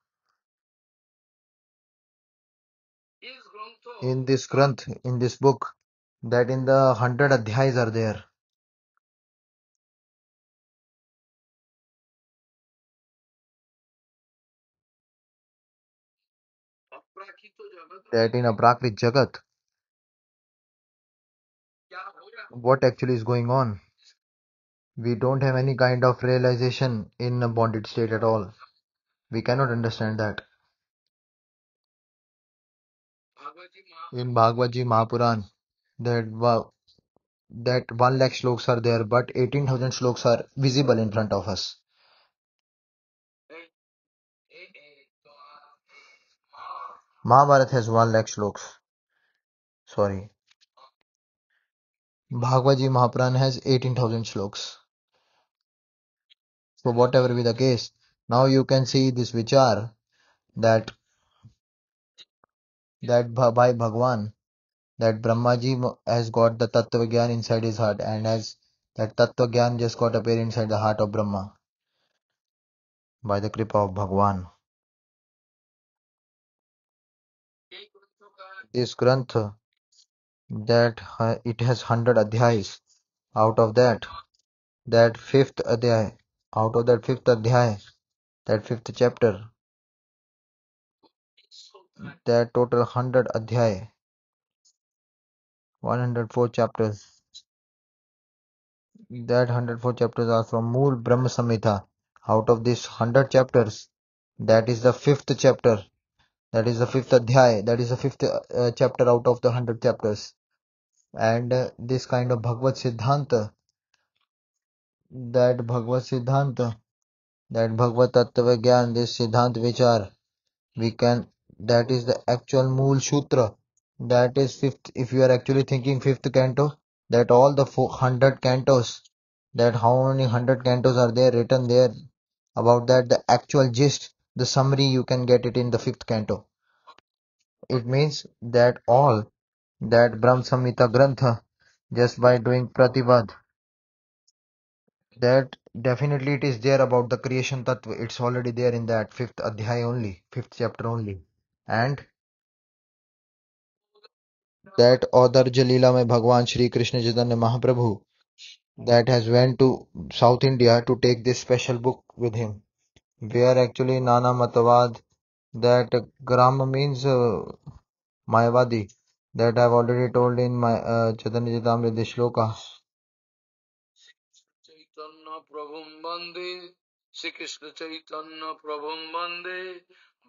In this book, that in the 100 adhyayas are there. That in Aprakrit Jagat, what actually is going on? We don't have any kind of realization in a bonded state at all. We cannot understand that. In Bhagavad Gita Mahapuran, that 1 lakh shloks are there, but 18,000 shloks are visible in front of us. Mahabharata has 1 lakh shloks. Sorry. Bhagavad Gita Mahapuran has 18,000 shloks. So whatever be the case, now you can see this vichar that by Bhagwan, that Brahmaji has got the Tattva Gyan inside his heart, and as that Tattva Gyan just got appeared inside the heart of Brahma by the Kripa of Bhagwan. This Granth, that it has 100 adhyayas. Out of that fifth adhyay, out of that fifth adhyay, that fifth chapter, that total 100 adhyay, 104 chapters. That 104 chapters are from Mool Brahma Samhita. Out of these 100 chapters, that is the fifth chapter. That is the fifth adhyay. That is the fifth chapter out of the 100 chapters. And this kind of Bhagavad Siddhanta, that Bhagavad Siddhanta, that Bhagavad Tattva Gyan, this Siddhanta Vichar, that is the actual Mool Sutra. That is fifth. If you are actually thinking fifth canto, that all the 100 cantos, that how many 100 cantos are there written there about that, the actual gist, the summary, you can get it in the fifth canto. It means that all that Brahma Samhita Grantha, just by doing Pratibad, that definitely it is there about the creation tattva. It's already there in that fifth adhyay only, fifth chapter only. And that Audarja Leela mein Bhagwan Shri Krishna Chaitanya Mahaprabhu, that has went to South India to take this special book with him, where actually Nana Matavad, that Grama means Mayavadi, that I have already told in my Chaitanya Chaitamrita Shloka. Chaitanya Prabhum Bande, Sri Krishna Chaitanya Prabhum Bande,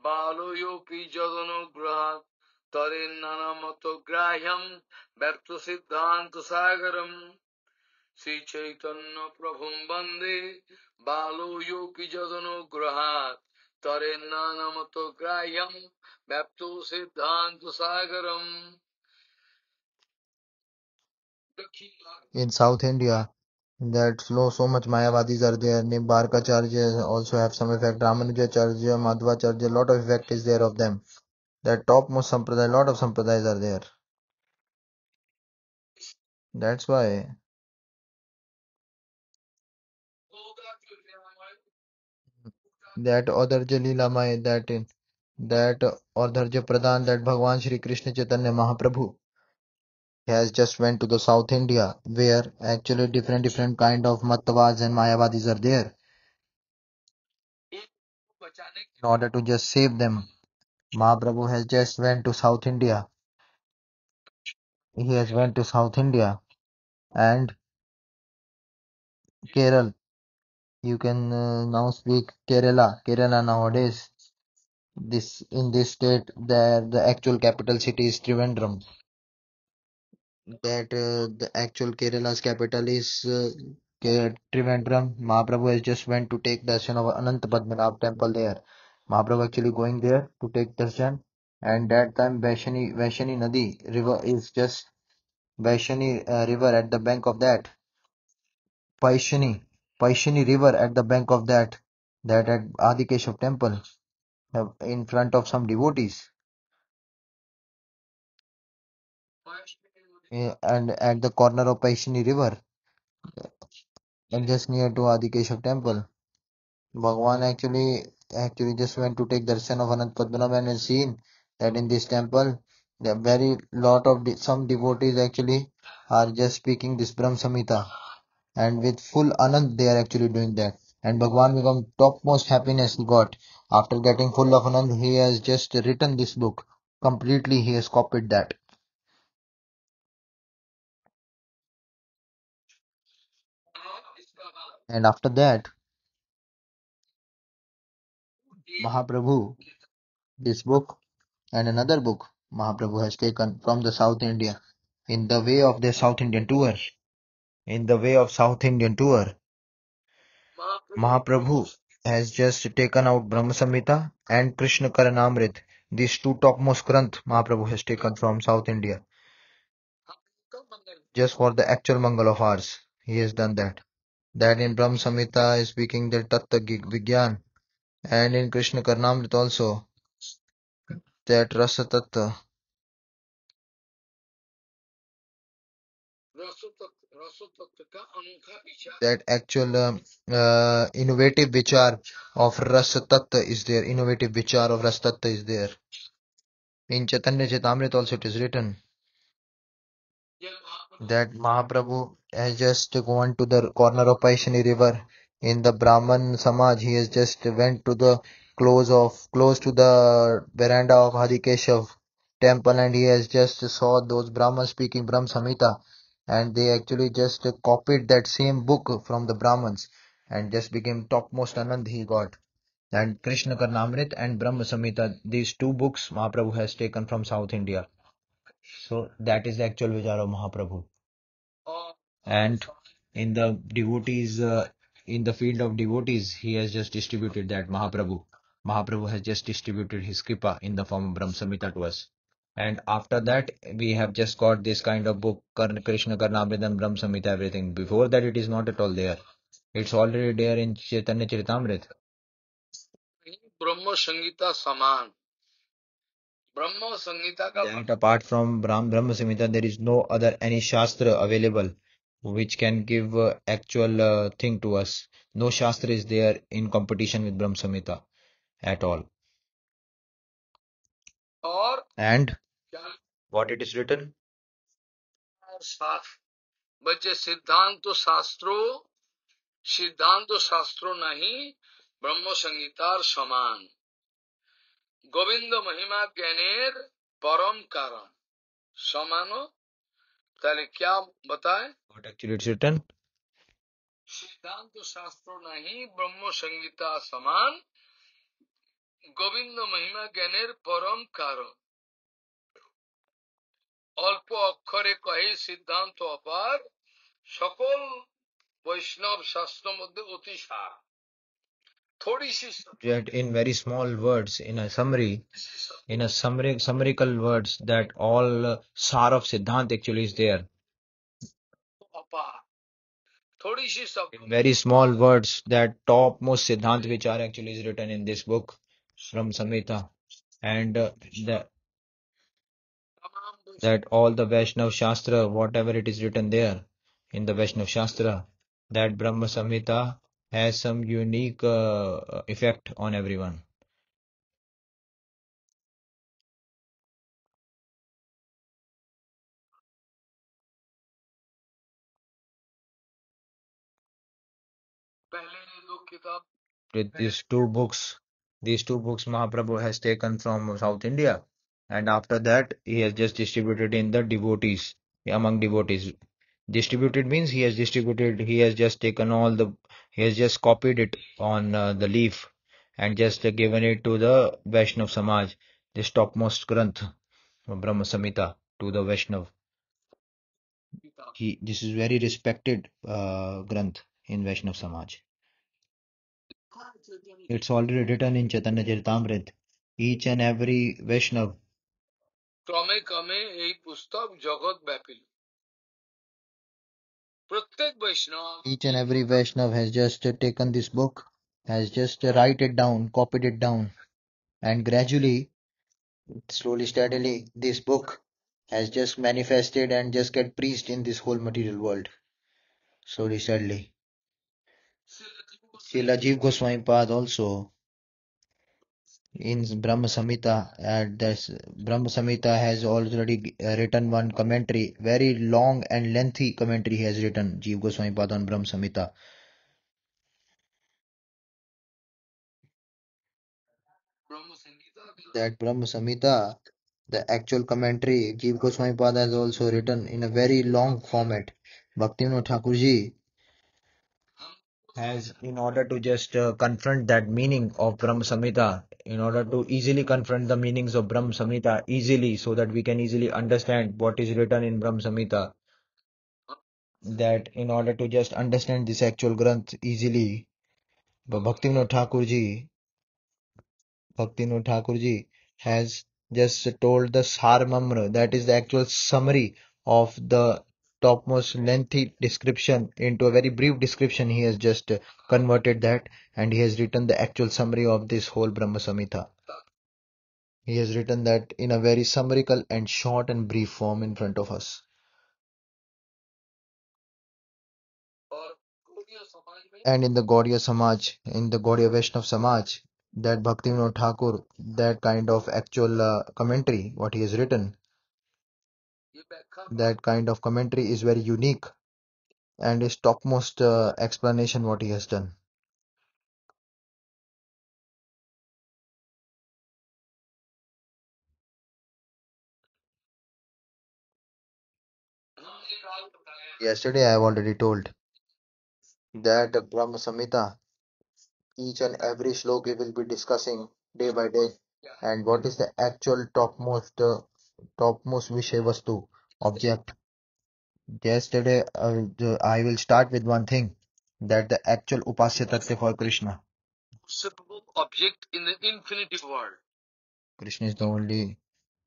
Baloyopi Jadanagrahat. Tarin Nanamato Graham, Bertu Siddhanta Sagaram, Sri Chaitanya Prabhum Bande, Balu Yogi Jadano Grahat, Tarin Nanamato Graham, Bertu Siddhanta Sagaram. In South India, that so much Mayavadis are there. Nimbarka Charja also have some effect, Ramanuja Charja, Madhva Charja, lot of effect is there of them. That topmost sampradaya, lot of sampradayas are there. That's why that Audarja Leela Mai, that Audarja Pradhan, that Bhagwan Shri Krishna Chaitanya Mahaprabhu has just went to the South India, where actually different kind of Mattavads and Mayavadis are there, in order to just save them. Mahaprabhu has just went to South India. He has went to South India and Kerala. You can now speak Kerala. Kerala nowadays, in this state, there the actual capital city is Trivandrum. That the actual Kerala's capital is Trivandrum. Mahaprabhu has just went to take darshan of Ananta Padmanabh temple there. Mahaprabhu actually going there to take darshan, and that time Vaishani Nadi river is just Vaishani river at the bank of that. Vaishani river at the bank of that at Adikeshav temple, in front of some devotees. And at the corner of Vaishani river, and just near to Adikeshav temple, Bhagwan actually just went to take darshan of Ananta Padmanabh, and has seen that in this temple Yeah, very lot of some devotees actually are just speaking this Brahm Samhita, and with full anand they are actually doing that. And Bhagwan become topmost happiness he got after getting full of anand. He has just written this book completely. He has copied that. And after that, Mahaprabhu, this book and another book Mahaprabhu has taken from the South India in the way of their South Indian tour. In the way of South Indian tour, Mahaprabhu has just taken out Brahma Samhita and Krishna Karanamrit. These two topmost Granth Mahaprabhu has taken from South India. Just for the actual Mangal of ours, he has done that. That in Brahma Samhita is speaking the Tattva Vigyan, and in Krishna Karanamrit also, that Rasa Tattva. That actual innovative vichar of Rasa Tattva is there. Innovative vichar of Rasa Tattva is there. In Chaitanya Chaitamrita also it is written that Mahaprabhu has just gone to the corner of Paishani river. In the Brahman Samaj, he has just went to the close to the veranda of Harikeshav temple, and he has just saw those Brahmans speaking Brahm Samhita, and they actually just copied that same book from the Brahmans and just became topmost anand he got. And Krishna Karnamrit and Brahma Samhita, these two books Mahaprabhu has taken from South India. So that is the actual vichar of Mahaprabhu. And in the devotees, in the field of devotees, he has just distributed that Mahaprabhu. Mahaprabhu has just distributed his kripa in the form of Brahma Samhita to us. And after that, we have just got this kind of book, Krishna Karnamrita and Brahma Samhita, everything. Before that, it is not at all there. It's already there in Chaitanya Charitamrita. Brahma Samhita Saman. Brahma Samhita that apart from Brahma Samhita, there is no other any Shastra available which can give actual thing to us. No Shastra is there in competition with Brahma Samhita at all. Or and what it is written? But Siddhanta Shastro nahi Brahma Samhitar Saman. Govinda Mahima Gyaner Param Karan Samano. Tale kya bataye? What actually it's written? Siddhanta Shastro nahi Brahma Samhitar Saman. Govinda Mahima Gyaner Param Karan. Alpo Akkhare kahe Siddhanta Apar Sakol Vaishnav Shastra Madhya Utishar. That in very small words, in a summary, summarical words, that all sar of Siddhant actually is there. In very small words, that topmost Siddhant which are actually is written in this book from Samhita, and that all the Vaishnav Shastra, whatever it is written there in the Vaishnav Shastra, that Brahma Samhita has some unique effect on everyone. With these two books Mahaprabhu has taken from South India, and after that he has just distributed in the devotees, among devotees. Distributed means he has just copied it on the leaf and just given it to the Vaishnav Samaj, this topmost Granth, Brahma Samhita, to the Vaishnav. This is very respected Granth in Vaishnav Samaj. It's already written in Chaitanya Charitamrita. Each and every Vaishnav. Each and every Vaishnav has just taken this book, has just write it down, copied it down, and gradually, slowly, steadily, this book has just manifested and just get preached in this whole material world. Slowly, steadily. Srila Jiva Goswami Pad also in Brahma Samhita. Brahma Samhita has already written one commentary, very long and lengthy commentary he has written, Jeev Goswami Pada on Brahma Samhita. That Brahma Samhita, the actual commentary, Jeev Goswami Pada has also written in a very long format. Bhaktivinoda Thakurji has, in order to just confront that meaning of Brahma Samhita, in order to easily confront the meanings of Brahma Samhita easily, so that we can easily understand what is written in Brahma Samhita, that in order to just understand this actual Granth easily, Bhaktivinoda Thakurji has just told the Sarmamra, that is the actual summary of the topmost lengthy description into a very brief description. He has just converted that, and he has written the actual summary of this whole Brahma Samhita. He has written that in a very summarical and short and brief form in front of us. And in the Gaudiya Samaj, in the Gaudiya Vaishnav Samaj, that Bhaktivinoda Thakur, that kind of actual commentary, what he has written, that kind of commentary is very unique and is topmost explanation what he has done. Yesterday I have already told that Brahma Samhita, each and every shlok we will be discussing day by day, and what is the actual topmost Vishay Vastu, object. Yesterday I will start with one thing, that the actual Upasya Tattva for Krishna. Worshipable object in the infinity world. Krishna is the only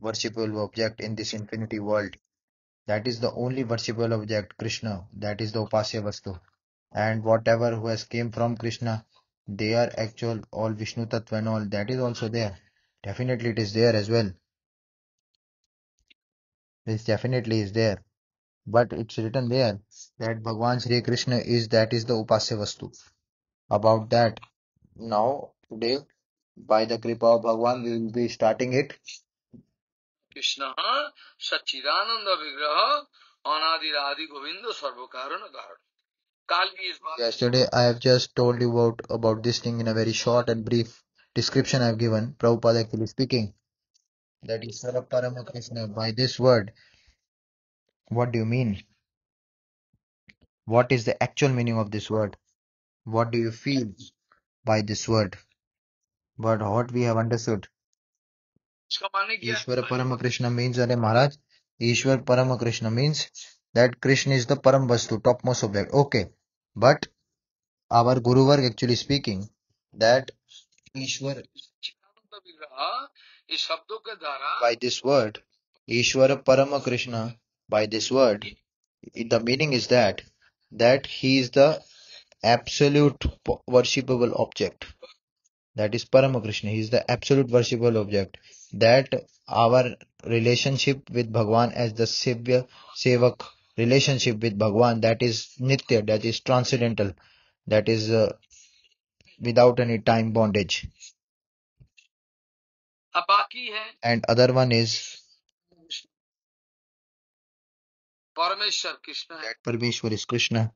worshipable object in this infinity world. That is the only worshipable object, Krishna. That is the Upasya Vastu. And whatever who has came from Krishna, they are actual, all Vishnu Tattva and all, that is also there. Definitely it is there as well. This definitely is there. But it's written there that Bhagwan Shri Krishna is, that is the Upasya Vastu. About that, now, today, by the Kripa of Bhagwan, we will be starting it. Krishna Satchidananda Vigraha Anadi Radhi Govinda Sarvakarana Gahara. Yesterday I have just told you about this thing in a very short and brief description I have given. Prabhupada actually speaking, that is Sarva Parama Krishna. By this word, what do you mean? What is the actual meaning of this word? What do you feel by this word? But what we have understood, Ishvara Parama Krishna means, Hare Maharaj, Ishvara Parama Krishna means that Krishna is the Param Vastu, topmost object. Okay. But our Guruvarg actually speaking that Ishwar, by this word, Ishvara Parama Krishna, by this word, the meaning is that he is the absolute worshipable object. That is Parama Krishna. He is the absolute worshipable object. That our relationship with Bhagwan as the Sevya Sevak relationship with Bhagwan, that is Nitya, that is transcendental, that is without any time bondage. And other one is Parameshwar Krishna. That Parameshwar is Krishna.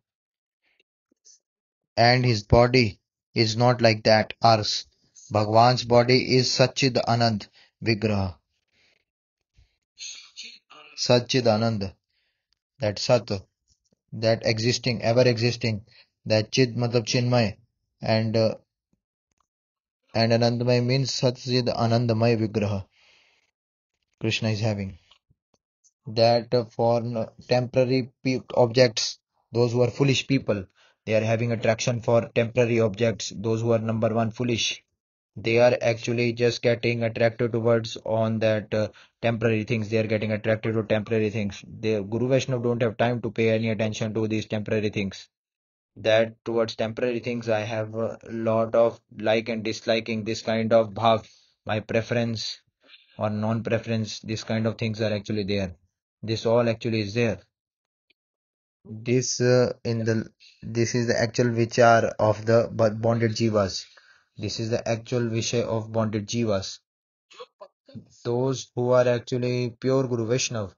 And his body is not like that, ours. Bhagwan's body is Satchid Anand Vigraha. Satchid Anand. That Sat, that existing, ever existing, that Chid Matab Chinmay, and Anandamay means Satchid Anandamay Vigraha. Krishna is having. That for temporary objects, those who are foolish people, they are having attraction for temporary objects. Those who are number one foolish, they are actually just getting attracted towards on that temporary things. They are getting attracted to temporary things. The Guru Vaishnava don't have time to pay any attention to these temporary things. That towards temporary things, I have a lot of like and disliking, this kind of bhav, my preference or non-preference, these kind of things are actually there. This all actually is there. This is the actual vichar of the bonded jivas. This is the actual Vishay of bonded jivas. Those who are actually pure Guru Vaishnav,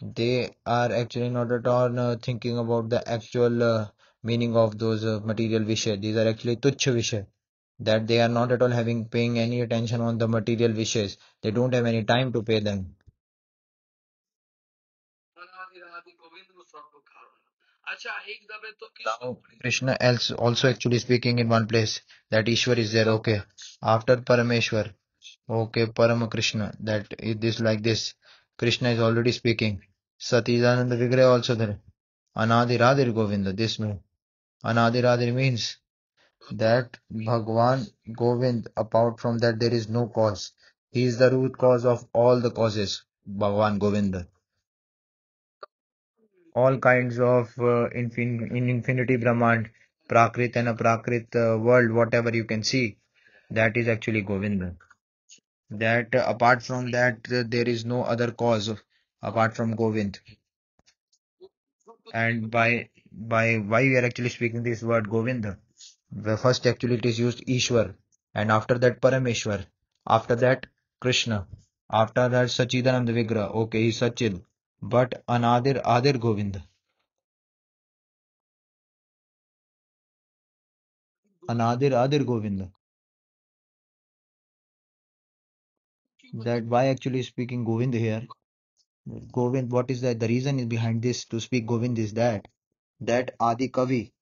they are actually not at all thinking about the actual meaning of those material Vishay. These are actually Tuchha Vishay, that they are not at all paying any attention on the material Vishays. They don't have any time to pay them. Now, Krishna also actually speaking in one place that Ishwar is there, okay. After Parameshwar, okay, Parama Krishna, that it is like this. Krishna is already speaking. Satidananda Vigraya also there. Anadiradir Govinda, this means. Anadiradir means that Bhagwan Govind, apart from that, there is no cause. He is the root cause of all the causes, Bhagwan Govinda. All kinds of infinity Brahmand, Prakrit and Aprakrit world, whatever you can see, that is actually Govinda. That apart from that, there is no other cause apart from Govind. And by why we are actually speaking this word Govinda? First actually it is used Ishwar, and after that Parameshwar, after that Krishna, after that Sachidananda Vigraha, okay, he is Sachid. But Anadir Adir Govinda. Anadir Adir Govinda. That why actually speaking Govind here? Govind, what is that? The reason is behind this to speak Govind is that Adi Kavi,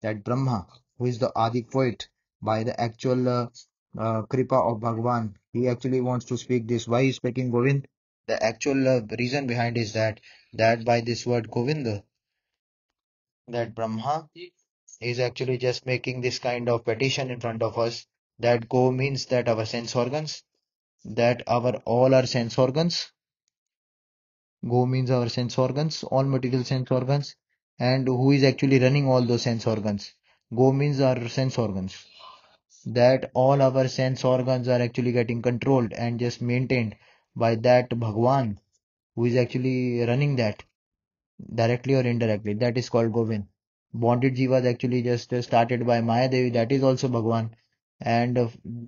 that Brahma, who is the Adi poet, by the actual Kripa of Bhagwan, he actually wants to speak this. Why he is speaking Govind? The actual reason behind is that by this word Govinda, that Brahma is actually just making this kind of petition in front of us, that Go means that our sense organs, that all our sense organs, Go means our sense organs, all material sense organs, and who is actually running all those sense organs. Go means our sense organs, that all our sense organs are actually getting controlled and just maintained by that Bhagwan, who is actually running that directly or indirectly. That is called Govind. Bonded jivas actually just started by Maya Devi, that is also Bhagwan, and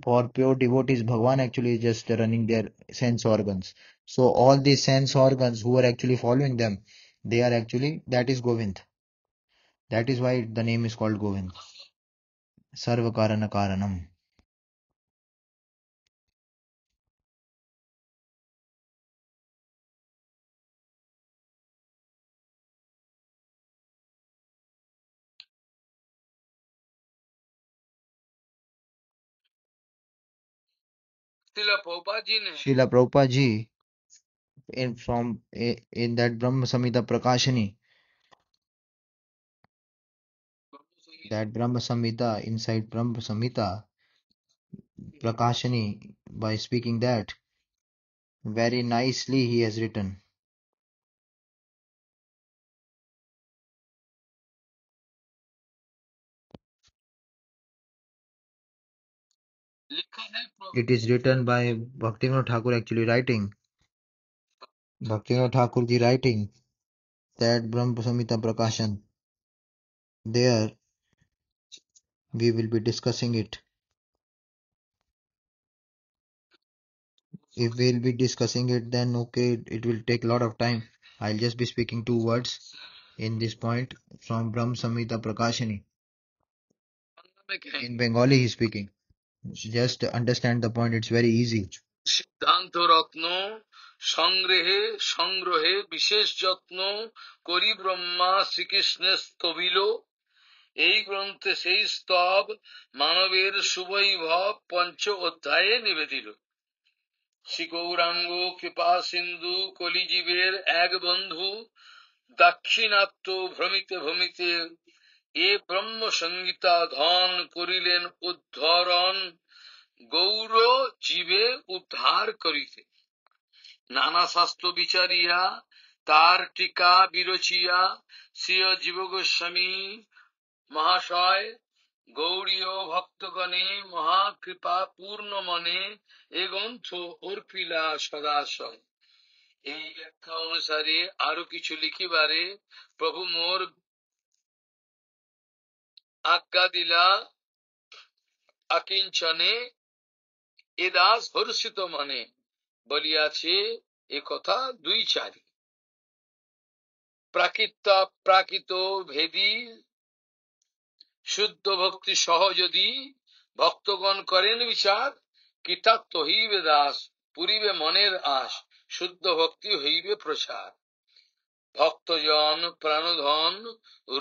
for pure devotees, Bhagwan actually is just running their sense organs. So all these sense organs who are actually following them, they are actually, that is Govind. That is why the name is called Govind. Sarva Karana Karanam. Srila Prabhupada Ji, in that Brahma Samhita Prakashani, that Brahma Samhita, inside Brahma Samhita Prakashani, by speaking that, very nicely he has written. It is written by Bhaktivinoda Thakur actually writing. Bhaktivinoda Thakur ji writing that Brahma Samhita Prakashan. There we will be discussing it. If we will be discussing it, then okay, it will take a lot of time. I will just be speaking two words in this point from Brahma Samhita Prakashani. In Bengali he is speaking. Just understand the point, it's very easy. E Brahma Sangita Dhan Kurilen Uddharan Gauro Jive Uddhar Karite Nana Sasto Bicharia Tartika Birochia Siya Jivagoswami Mahashay Gauriyo Bhaktagane Mahakripa Purnamane Egontho Urpila Sadasam E Kaunusare Arukichuliki Bare Prabhu Mor Akka dila আকিঞ্চনে এদাস হর্ষিত মনে বলিয়াছে এ কথা দুই চারি। প্রাকৃতা প্রাকৃত ভেদি শুদ্ধ ভক্তি সহ যদি ভক্তগণ করেন বিচার, কৃতার্থ হইবে দাস পুরিবে মনের আশ, শুদ্ধ ভক্তি হইবে প্রসার। ভক্তজন প্রাণধন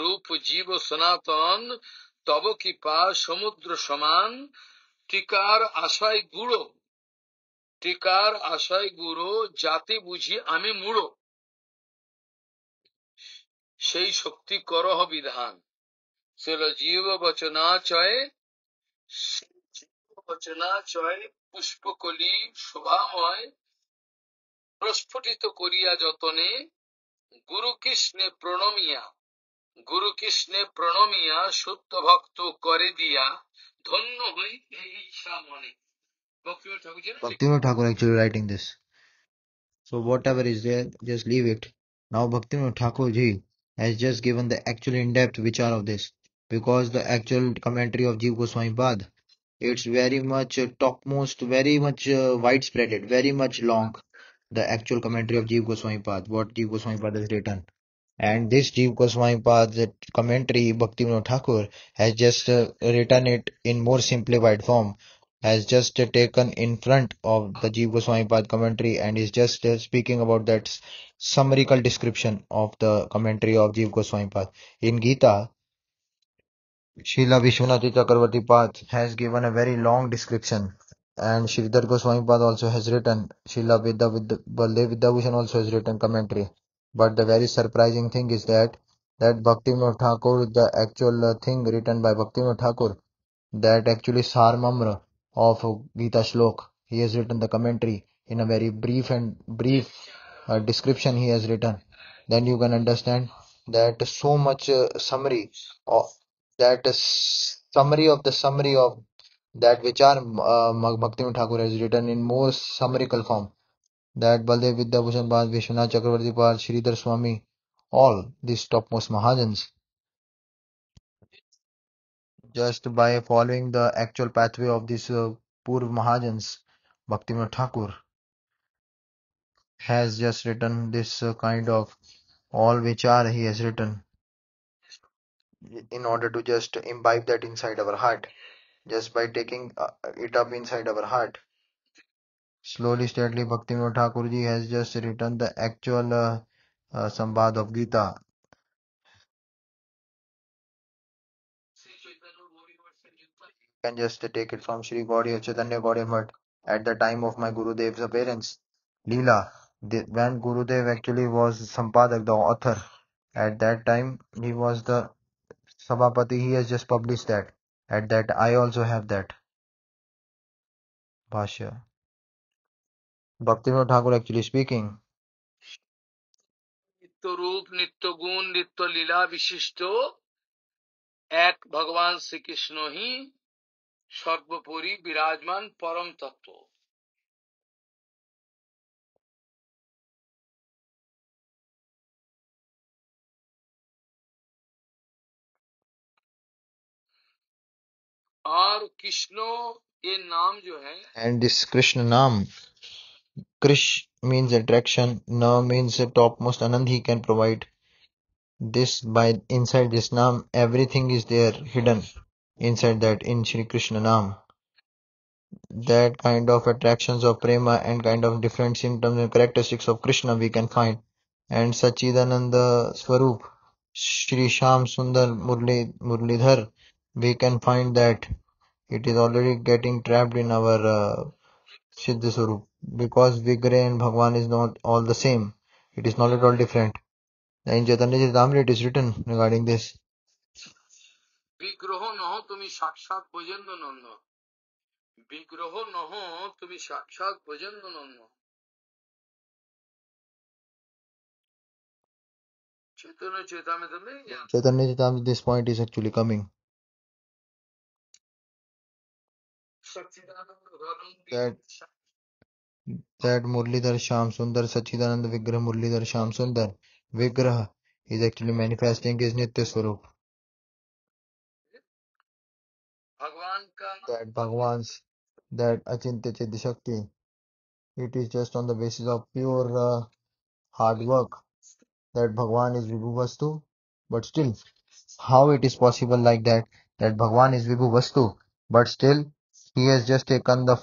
রূপ জীব সনাতন, তব কৃপা সমুদ্র সমান, টিকার আশায় গুঁড়ো যাতে বুঝি আমি মুড়ো। সেই শক্তি করহ বিধান সেল জীব বচনা চয় পুষ্পকলি শোভাময় প্রস্ফুটিত করিয়া যতনে। গুরু কৃষ্ণে প্রণমিয়া শুদ্ধ ভক্ত করে দিয়া, ধন্য হই এই সামনে। Bhaktivinoda Thakur actually writing this, so whatever is there, just leave it. Now Bhaktivinoda Thakur ji has just given the actual in-depth vichar of this, because the actual commentary of Jiva Goswami Pad, it's very much topmost, very much widespread, very much long, the actual commentary of Jiva Goswami Pad, what Jiva Goswami Pad has written. And this Jiva Goswami Pad's commentary, Bhaktivinoda Thakur has just written it in more simplified form, has just taken in front of the Jiva Goswami Pad commentary, and is just speaking about that summarical description of the commentary of Jiva Goswami Pad. In Gita, Srila Vishwanath Chakravarti Pad has given a very long description, and Sridhar Goswami Pad also has written, Srila Vidyabhushan also has written commentary. But the very surprising thing is that Bhaktivinoda Thakur, the actual thing written by Bhaktivinoda Thakur, that actually Sarmamra of Gita Shlok, he has written the commentary in a very brief description he has written. Then you can understand that so much summary of that vichar Bhaktivinoda Thakur has written in more summarical form. That Baldev Vidyabhushan Pad, Vishwanath Chakravarti Pad, Sridhar Swami, all these topmost Mahajans, just by following the actual pathway of these Purva Mahajans, Bhaktivinoda Thakur has just written this kind of all vichar he has written, in order to just imbibe that inside our heart, just by taking it up inside our heart. Slowly, steadily, Bhaktivinoda Thakur ji has just written the actual Sambad of Gita. You can just take it from Sri Gaudiya Chaitanya Gaudiya Math. At the time of my Gurudev's appearance, Leela, when Gurudev actually was Sampadak, the author, at that time he was the Sabhapati, he has just published that. At that, I also have that. Bhashya. Bhaktivinoda Thakur actually speaking. Nitya Roop, Nitya Gun, Nitya Lila Vishishto, Ek Bhagavan Sri Krishna hi Sarvapuri Virajman Param Tattva. और कृष्णो ये नाम जो है, and this Krishna naam, Krish means attraction, Na means the topmost Anand he can provide. This by inside this Naam, everything is there hidden inside that, in Shri Krishna Naam. That kind of attractions of Prema and kind of different symptoms and characteristics of Krishna we can find. And Sachidananda Swarup, Shri Sham Sundar Murlidhar, we can find that it is already getting trapped in our Siddha Swarup. Because Vigrah and Bhagavan is not all the same. It is not at all different. In Chaitanya Charitamrita it is written regarding this. Vigrah naho tumi sakshat bhajendonanna. Chaitanya Charitamrita, this point is actually coming. That Murlidhar Sham Sundar, Sachidananda Vigrah Murlidhar Sham Sundar, Vigrah is actually manifesting his Nitya Swarup. Bhagavan ka that Bhagwan's, that Achintya Chit Shakti. It is just on the basis of pure hard work that Bhagwan is Vibhu Vastu. But still, how it is possible like that, that Bhagwan is Vibhu Vastu, but still he has just taken the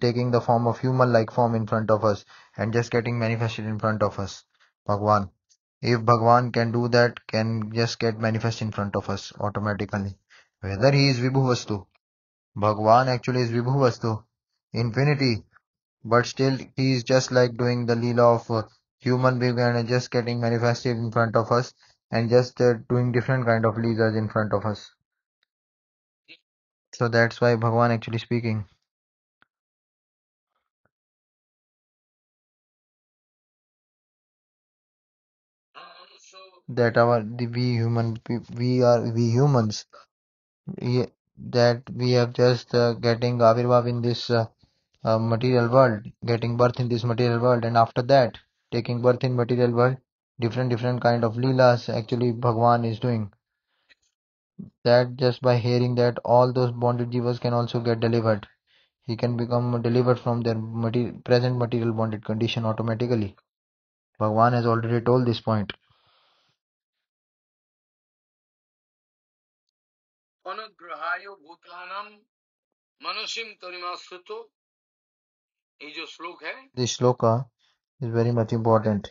taking the form of human like form in front of us and just getting manifested in front of us. Bhagwan, if Bhagwan can do that, can just get manifest in front of us automatically, whether he is Vibhu Vastu. Bhagwan actually is Vibhu Vastu, infinity, but still he is just like doing the leela of human being and just getting manifested in front of us and just doing different kind of leelas in front of us. So that's why Bhagwan actually speaking. That we humans, that we have just getting avirbhav in this material world, getting birth in this material world, and after that taking birth in material world, different kind of leelas actually Bhagwan is doing. That just by hearing that, all those bonded jivas can also get delivered. He can become delivered from their present material bonded condition automatically. Bhagwan has already told this point. Anagrahayo bhutanam manasim tarimasruto. This shloka is very much important.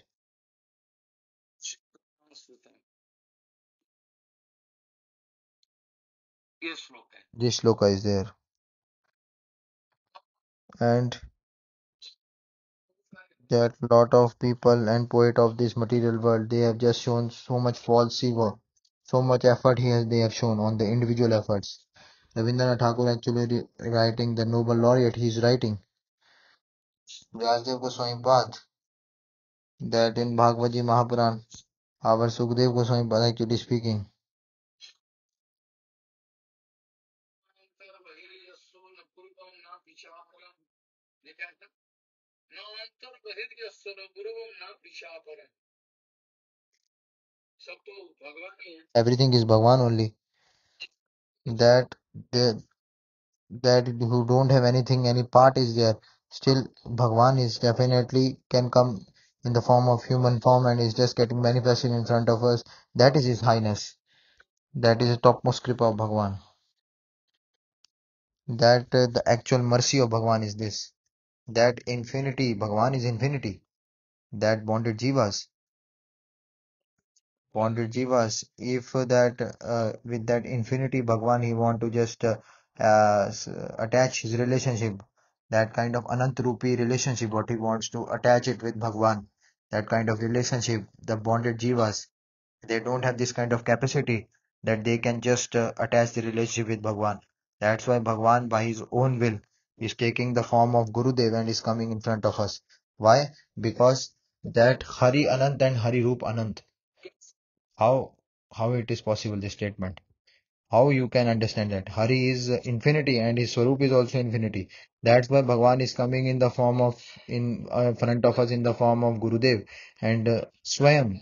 This shloka is there, and that lot of people and poet of this material world, they have just shown so much false ego, so much effort they have shown on the individual efforts. Rabindranath Tagore actually writing the Nobel laureate, he is writing Vyasdev Goswami Pad, that in Bhagavad Gita Mahapuran, our Sukhdev Goswami Pad actually speaking. Everything is Bhagwan only. That who don't have anything, any part is there. Still, Bhagwan is definitely can come in the form of human form and is just getting manifested in front of us. That is His Highness. That is the topmost kripa of Bhagwan. That the actual mercy of Bhagwan is this. That infinity, Bhagwan is infinity. That bonded jivas, if that with that infinity Bhagwan he want to just attach his relationship, that kind of anant-rupi relationship, what he wants to attach it with Bhagwan, that kind of relationship, the bonded jivas, they don't have this kind of capacity that they can just attach the relationship with Bhagwan. That's why Bhagwan by his own will is taking the form of Gurudev and is coming in front of us. Why? Because that Hari Anant and Hari Rup Anant. How it is possible, this statement? How you can understand that? Hari is infinity and his Swarup is also infinity. That's why Bhagwan is coming in the form of, in front of us in the form of Gurudev and Swayam.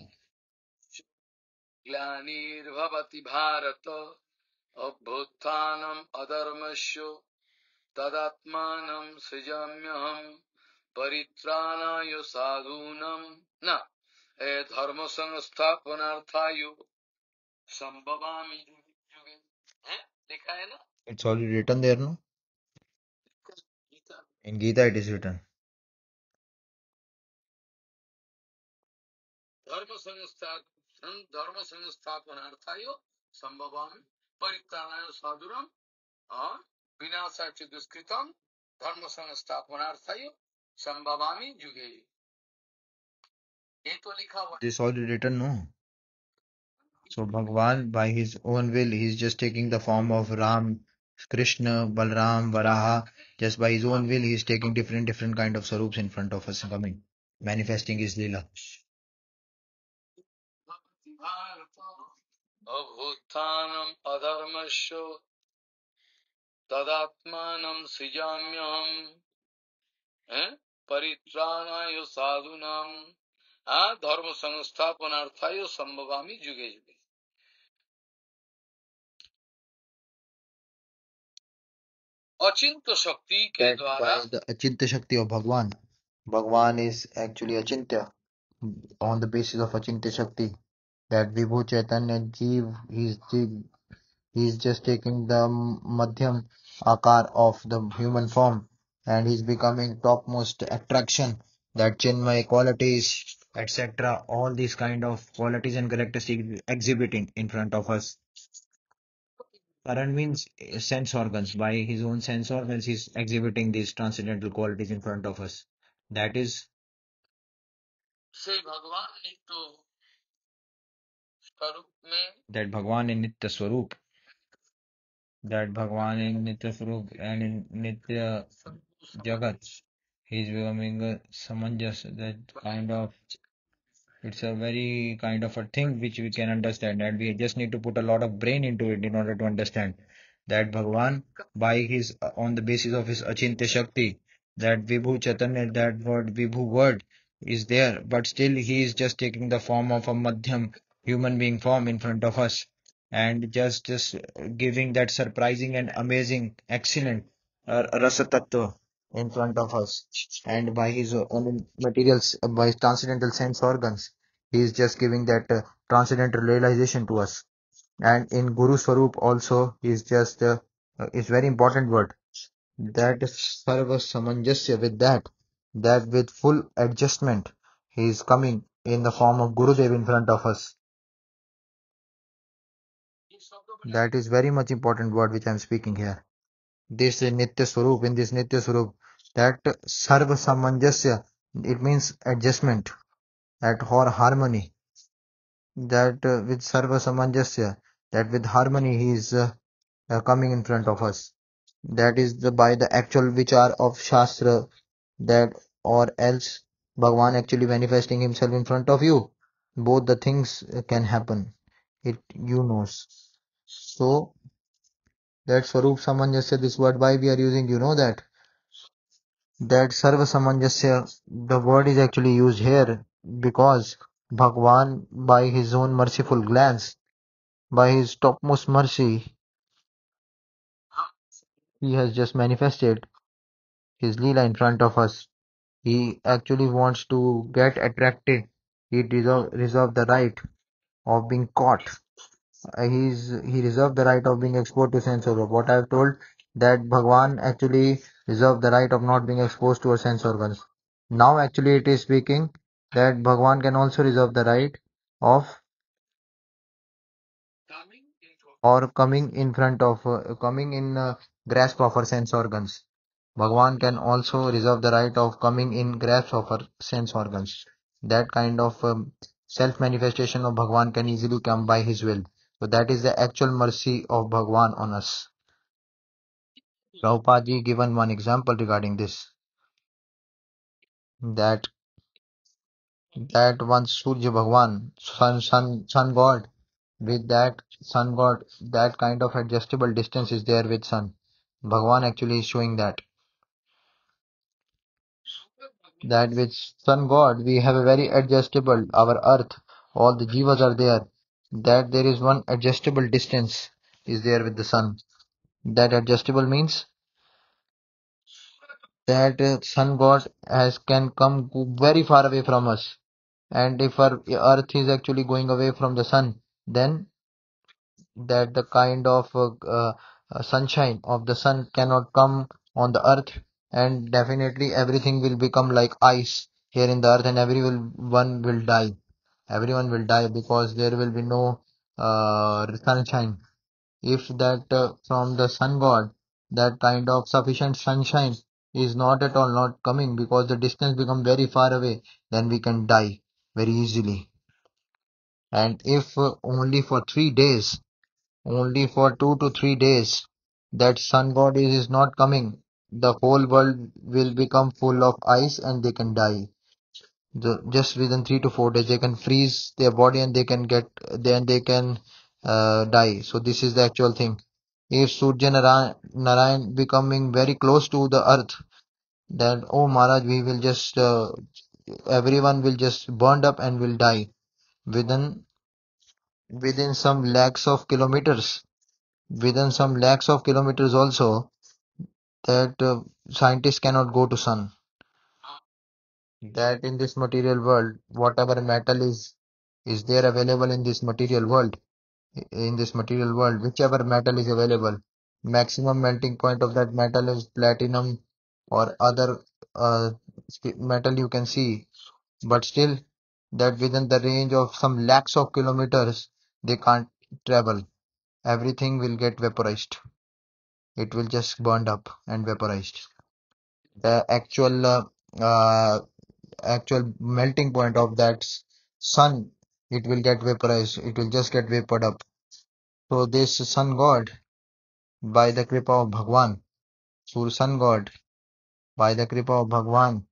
Glanir Bhavati Bharata Abhuttanam Adharmasya Tadatmanam Srijamyaham Paritranaya Sadhunam Na Dharma Sangsthapanarthayo Sambhavami Yuge. Likha hai na? It's already written there, no? In Gita it is written. Dharma Sangsthapanarthayo Sambhavami Paritranaya Sadhunam. This already written, no? So Bhagwan by his own will, he is just taking the form of Ram, Krishna, Balram, Varaha. Just by his own will, he is taking different kind of sarups in front of us and coming, manifesting his lila. Tadatmanam Srijamyam Paritranaya Sadhunam Dharma Sangsthapanarthaya Sambhavami Yuge Yuge. अचिंत शक्ति के That द्वारा by the Achintya Shakti of Bhagwan. Bhagwan is actually Achintya. On the basis of Achintya Shakti, that Vibhu Chaitanya Jeev, he is just taking the Madhyam Akar of the human form, and he's becoming topmost attraction, that Chinmay qualities, etc. All these kind of qualities and characteristics exhibiting in front of us. Karan means sense organs. By his own sense organs, he's exhibiting these transcendental qualities in front of us. That is, that Bhagwan in Nitya Swarup. That Bhagwan in Nitya Swarup and in Nitya Jagat, he is becoming a samanjas, that kind of, it's a very kind of a thing which we can understand, and we just need to put a lot of brain into it in order to understand. That Bhagwan, by his, on the basis of his Achintya Shakti, that Vibhu Chaitanya, that word Vibhu word is there, but still he is just taking the form of a Madhyam human being form in front of us, and just giving that surprising and amazing, excellent Rasa Tattva in front of us. And by his own materials, by his transcendental sense organs, he is just giving that transcendental realization to us. And in Guru Swarup also, he is just, is very important word, that is Sarva Samanjasya. With that with full adjustment, he is coming in the form of Gurudev in front of us. That is very much important word which I am speaking here. This Nitya Swarup, in this Nitya Swarup, that Sarva Samanjasya, it means adjustment, that or harmony. That with Sarva Samanjasya, that with harmony he is coming in front of us. That is by the actual vichar of Shastra, that or else Bhagwan actually manifesting himself in front of you. Both the things can happen. It you knows. So that Swarup Samanjasya, this word why we are using, you know that. That Sarva Samanjasya, the word is actually used here because Bhagwan, by his own merciful glance, by his topmost mercy, he has just manifested his Leela in front of us. He actually wants to get attracted. He reserved the right of being caught. He reserved the right of being exposed to sense organs. What I have told, that Bhagwan actually reserved the right of not being exposed to our sense organs. Now actually it is speaking that Bhagwan can also reserve the right of coming in grasp of our sense organs. Bhagwan can also reserve the right of coming in grasp of our sense organs. That kind of self-manifestation of Bhagwan can easily come by his will. So that is the actual mercy of Bhagwan on us. Prabhupada ji given one example regarding this. That once Surya Bhagwan, sun god, with that sun god, that kind of adjustable distance is there with sun. Bhagwan actually is showing that. That with sun god, we have a very adjustable, our earth, all the jivas are there. That there is one adjustable distance is there with the sun. That adjustable means that sun god can come very far away from us, and if our earth is actually going away from the sun, then that the kind of sunshine of the sun cannot come on the earth, and definitely everything will become like ice here in the earth, and everyone will die. Everyone will die because there will be no sunshine. If that from the sun god, that kind of sufficient sunshine is not at all not coming because the distance becomes very far away, then we can die very easily. And if only for 2 to 3 days, that sun god is not coming, the whole world will become full of ice and they can die. Just within 3 to 4 days, they can freeze their body and they can die. So this is the actual thing. If Surya Narayan becoming very close to the earth, then oh Maharaj, we will just everyone will just burned up and will die within some lakhs of kilometers. Also, that scientists cannot go to sun, that in this material world whatever metal is there available in this material world, whichever metal is available, maximum melting point of that metal is platinum or other metal you can see, but still that within the range of some lakhs of kilometers they can't travel. Everything will get vaporized. It will just burned up and vaporized. The actual melting point of that sun, it will get vaporized. It will just get vapored up. So this sun god, by the kripa of Bhagwan, sun god, by the kripa of Bhagwan,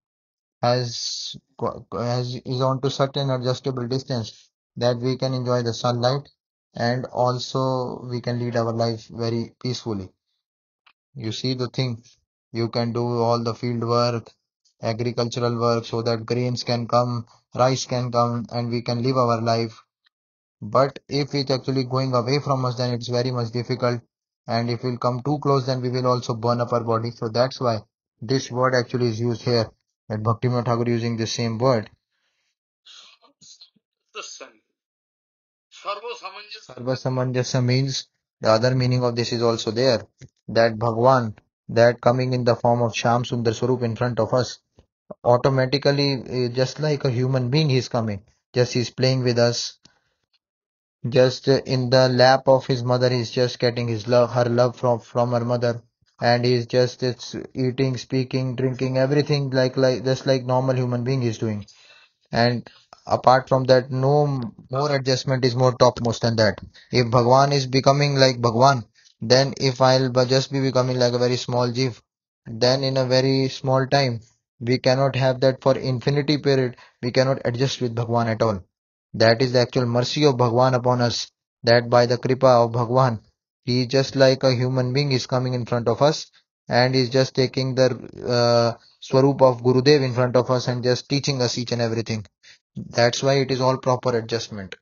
is on to certain adjustable distance that we can enjoy the sunlight and also we can lead our life very peacefully. You see the thing, you can do all the field work, agricultural work, so that grains can come, rice can come, and we can live our life. But if it's actually going away from us, then it's very much difficult, and if we'll come too close, then we will also burn up our body. So that's why this word actually is used here, and Bhaktivinoda Thakur using the same word. Sarva Samanjasa means, the other meaning of this is also there, that Bhagwan, that coming in the form of Shyam Sundar Swarup in front of us, automatically, just like a human being, he's coming. Just he's playing with us. Just in the lap of his mother, he's just getting his love, her love from her mother, and he's just eating, speaking, drinking, everything like just like normal human being is doing. And apart from that, no more adjustment is more topmost than that. If Bhagwan is becoming like Bhagwan, then if I'll just be becoming like a very small Jeev, then in a very small time, we cannot have that for infinity period. We cannot adjust with Bhagwan at all. That is the actual mercy of Bhagwan upon us, that by the kripa of Bhagwan, he just like a human being is coming in front of us, and is just taking the Swarup of Gurudev in front of us and just teaching us each and everything. That's why it is all proper adjustment.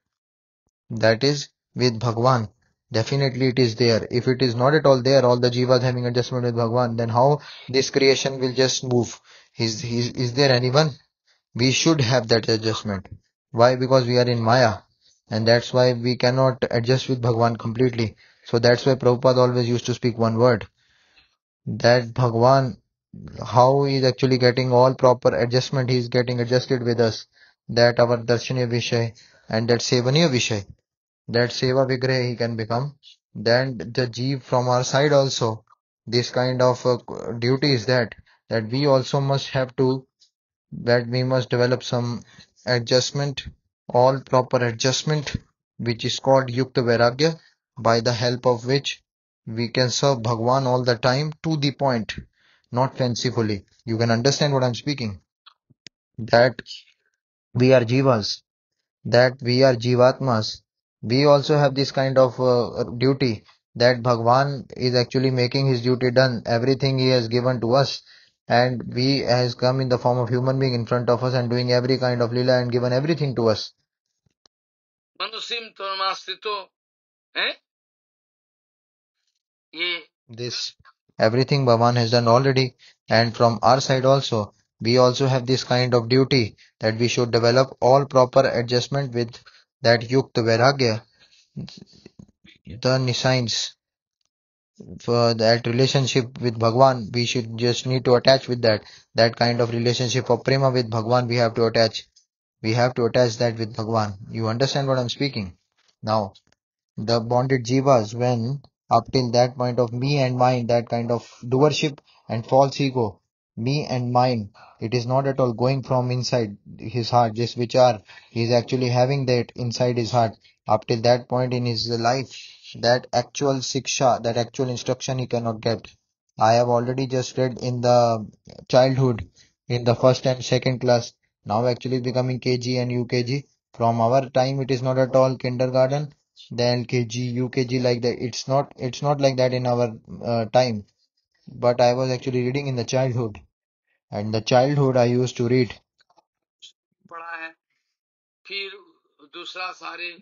That is with Bhagwan. Definitely it is there. If it is not at all there, all the jivas having adjustment with Bhagwan, then how this creation will just move? Is there anyone? We should have that adjustment. Why? Because we are in Maya, and that's why we cannot adjust with Bhagwan completely. So that's why Prabhupada always used to speak one word, that Bhagwan, how he is actually getting all proper adjustment, he is getting adjusted with us, that our Darshaniya Vishay and that Sevaniya Vishay, that Seva Vigrah he can become. Then the Jeev from our side also, this kind of duty is that we also must have to, that we must develop some adjustment, all proper adjustment, which is called Yukta Vairagya, by the help of which we can serve Bhagwan all the time to the point, not fancifully. You can understand what I'm speaking. That we are Jivas, that we are Jivatmas. We also have this kind of duty, that Bhagwan is actually making his duty done. Everything he has given to us, and we has come in the form of human being in front of us and doing every kind of lila and given everything to us. This everything Bhagwan has done already, and from our side also, we also have this kind of duty, that we should develop all proper adjustment with that Yukta Vairagya, the Nisayans, for that relationship with Bhagwan. We should just need to attach with that kind of relationship of Prema with Bhagwan. We have to attach. We have to attach that with Bhagwan. You understand what I'm speaking? Now, the bonded Jivas, when up till that point of me and mine, that kind of doership and false ego, me and mine, it is not at all going from inside his heart. This vichar, he is actually having that inside his heart. Up till that point in his life, that actual siksha, that actual instruction he cannot get. I have already just read in the childhood, in the first and second class, now actually becoming KG and UKG. From our time, it is not at all kindergarten, then LKG, UKG like that. It's not like that in our time. But I was actually reading in the childhood. And the childhood I used to read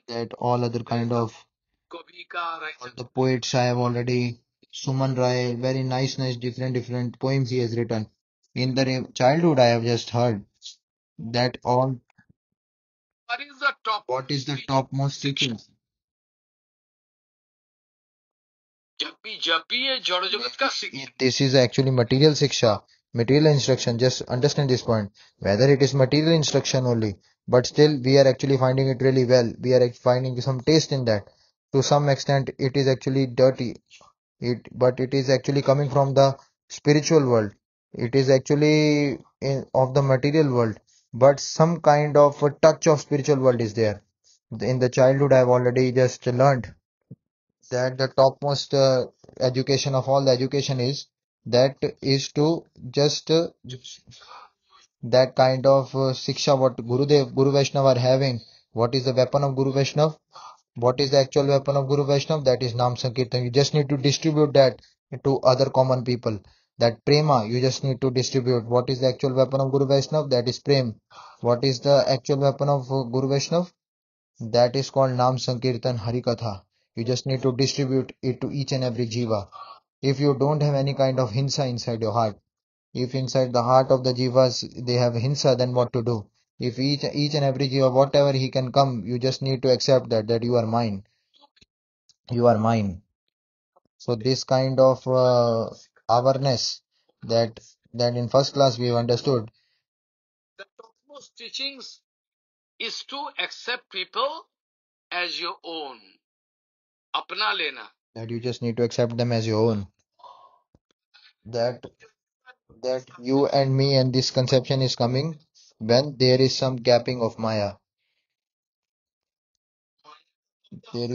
that all other kind of all the poets I have already Suman Rai, very nice, different poems he has written. In the childhood, I have just heard that all. What is the topmost teaching? This is actually material siksha, material instruction. Just understand this point. Whether it is material instruction only, but still we are actually finding it really well. We are finding some taste in that. To some extent, it is actually dirty. But it is actually coming from the spiritual world. It is actually of the material world. But some kind of a touch of spiritual world is there. In the childhood, I have already just learned that the topmost education of all the education is to just that kind of siksha what Guru Vaishnav are having. What is the weapon of Guru Vaishnav? What is the actual weapon of Guru Vaishnav? That is Nam Sankirtan. You just need to distribute that to other common people. That prema, you just need to distribute. What is the actual weapon of Guru Vaishnav? That is prem. What is the actual weapon of Guru Vaishnav? That is called Nam Sankirtan Harikatha. You just need to distribute it to each and every jiva. If you don't have any kind of hinsa inside your heart, if inside the heart of the jivas they have hinsa, then what to do? If each and every jiva, whatever he can come, you just need to accept that you are mine. You are mine. So this kind of awareness that in first class we have understood. The topmost teachings is to accept people as your own. Apna lena. That you just need to accept them as your own. That you and me and this conception is coming when there is some gapping of Maya. When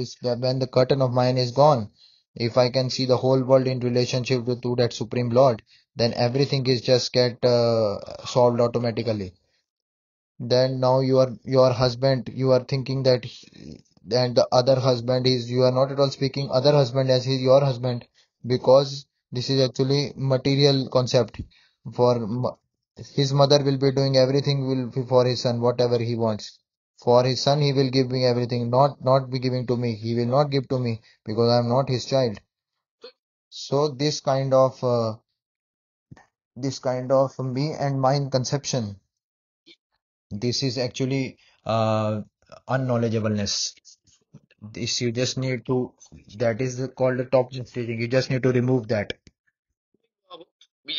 the curtain of Maya is gone, if I can see the whole world in relationship to that Supreme Lord, then everything is just get solved automatically. Then now you are your husband, you are thinking that and the other husband is, you are not at all speaking other husband as he is your husband, because this is actually material concept. For his mother will be doing everything for his son, whatever he wants. For his son he will give me everything, not be giving to me. He will not give to me because I am not his child. So this kind of me and mine conception, this is actually unknowledgeableness. This you just need to, that is called the top teaching. You just need to remove that. When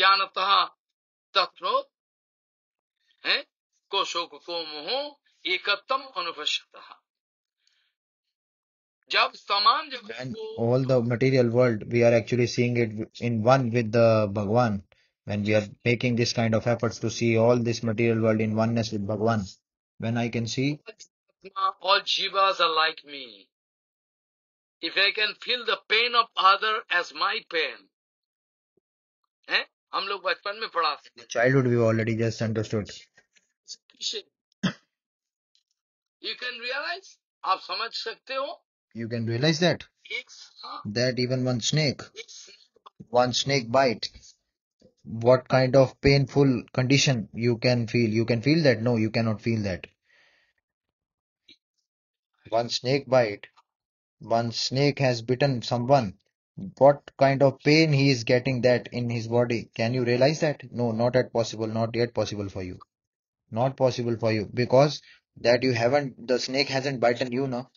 all the material world, we are actually seeing it in one with the Bhagwan. When we are making this kind of efforts to see all this material world in oneness with Bhagwan, when I can see all jivas are like me, if I can feel the pain of other as my pain, the childhood we already just understood. You can realize, you can realize that even one snake bite, what kind of painful condition you can feel. You can feel that? No, you cannot feel that. One snake bite, one snake has bitten someone. What kind of pain he is getting that in his body? Can you realize that? No, not at possible, not yet possible for you. Not possible for you, because that you haven't, the snake hasn't bitten you, no?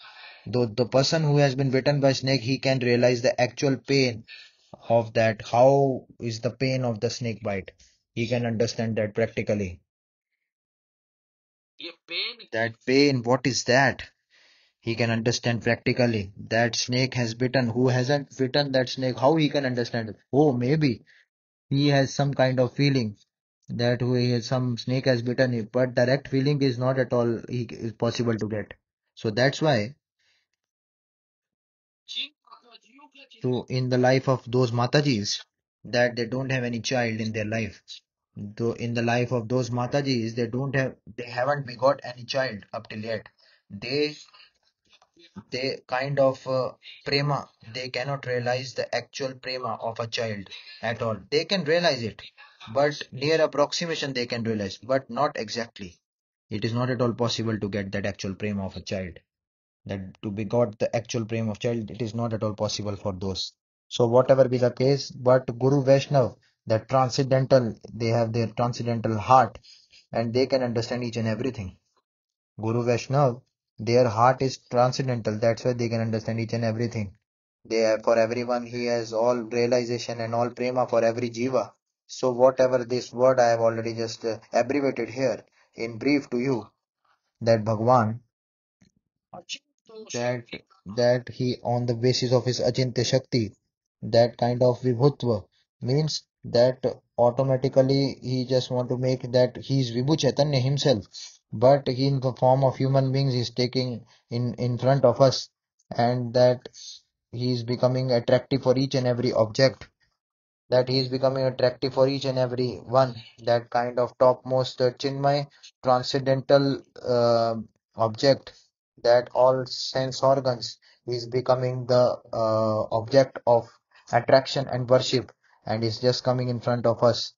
Though the person who has been bitten by snake, he can realize the actual pain of that. How is the pain of the snake bite? He can understand that practically. That pain, what is that? He can understand practically. That snake has bitten. Who hasn't bitten that snake? How he can understand it? Oh, maybe he has some kind of feeling that some snake has bitten him, but direct feeling is not at all is possible to get. So that's why. So in the life of those Matajis, that they don't have any child in their life. Though in the life of those Matajis, they haven't begot any child up till yet. They kind of prema, they cannot realize the actual prema of a child at all. They can realize it, but near approximation they can realize, but not exactly. It is not at all possible to get that actual prema of a child. That to begot the actual prema of child, it is not at all possible for those. So whatever be the case, but Guru Vaishnav, the transcendental, they have their transcendental heart and they can understand each and everything. Guru Vaishnav, their heart is transcendental, that's why they can understand each and everything. They are for everyone, he has all realization and all prema for every jiva. So whatever this word I have already just abbreviated here in brief to you, that Bhagwan, that he on the basis of his Achintya Shakti, that kind of Vibhutva, means that automatically he just want to make that he is Vibhu Chaitanya himself, but he in the form of human beings is taking in front of us, and that he is becoming attractive for each and every object, that he is becoming attractive for each and every one, that kind of topmost Chinmay transcendental object, that all sense organs is becoming the object of attraction and worship, and is just coming in front of us,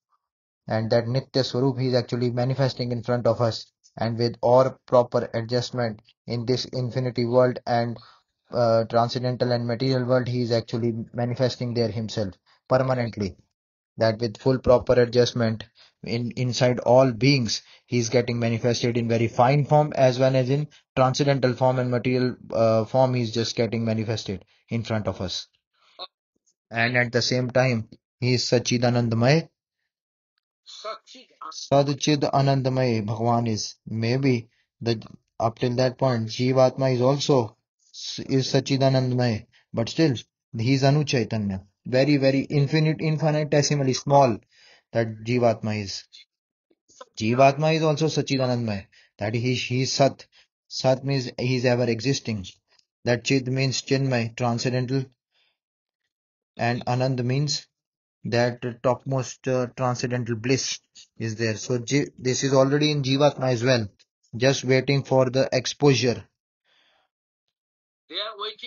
and that Nitya Swarup he is actually manifesting in front of us, and with all proper adjustment in this infinity world and transcendental and material world, he is actually manifesting there himself permanently, that with full proper adjustment inside all beings, he is getting manifested in very fine form as well as in transcendental form and material form, he is just getting manifested in front of us. And at the same time, he is Satchidanandamay. Satchidanandamay Bhagavan is, maybe the up till that point Jivatma is also is Satchidanandamay, but still he is Anu Chaitanya, very very infinite, infinitesimally small, that Jivatma is. Jivatma is also Satchidanandamay, that he is Sat. Sat means he is ever existing. That Chid means Chinmay, transcendental, and Anand means that topmost transcendental bliss is there. So this is already in Jivatma as well, just waiting for the exposure.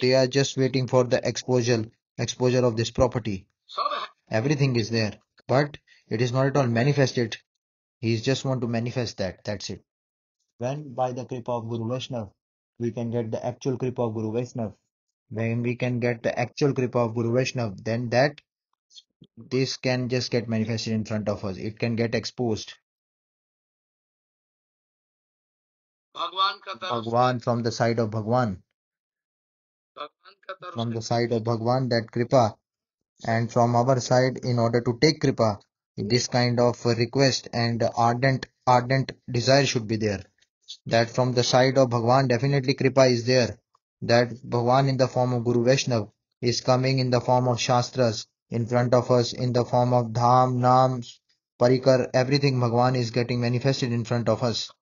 They are just waiting for the exposure of this property. Everything is there, but it is not at all manifested. He is just want to manifest that. That's it. When by the Kripa of Guru Vaishnava, we can get the actual Kripa of Guru Vaishnava. When we can get the actual Kripa of Guru Vaishnava, then that this can just get manifested in front of us. It can get exposed. Bhagwan, from the side of Bhagwan. From the side of Bhagwan, that Kripa. And from our side, in order to take Kripa, this kind of request and ardent desire should be there. That from the side of Bhagwan, definitely Kripa is there. That Bhagwan in the form of Guru Vaishnava is coming in the form of Shastras in front of us, in the form of Dham, Naam, Parikar, everything Bhagwan is getting manifested in front of us.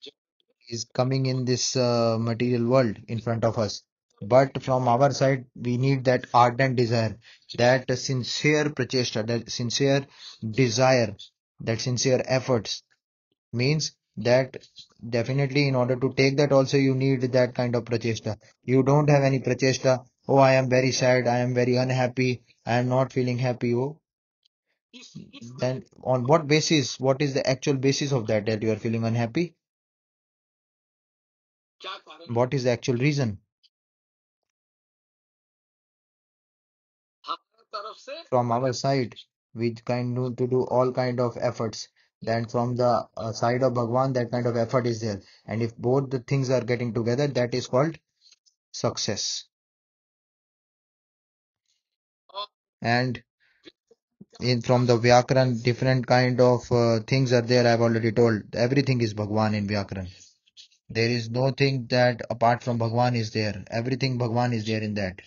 He is coming in this material world in front of us. But from our side, we need that ardent desire, that sincere pracheshta, that sincere desire, that sincere efforts, means that definitely in order to take that also you need that kind of pracheshta. You don't have any pracheshta, oh I am very sad, I am very unhappy, I am not feeling happy, oh. Then on what basis, what is the actual basis of that, that you are feeling unhappy? What is the actual reason? From our side, we can do to do all kind of efforts. Then from the side of Bhagwan, that kind of effort is there. And if both the things are getting together, that is called success. And from the Vyakaran, different kind of things are there. I have already told. Everything is Bhagwan in Vyakaran. There is no thing that apart from Bhagwan is there. Everything Bhagwan is there in that.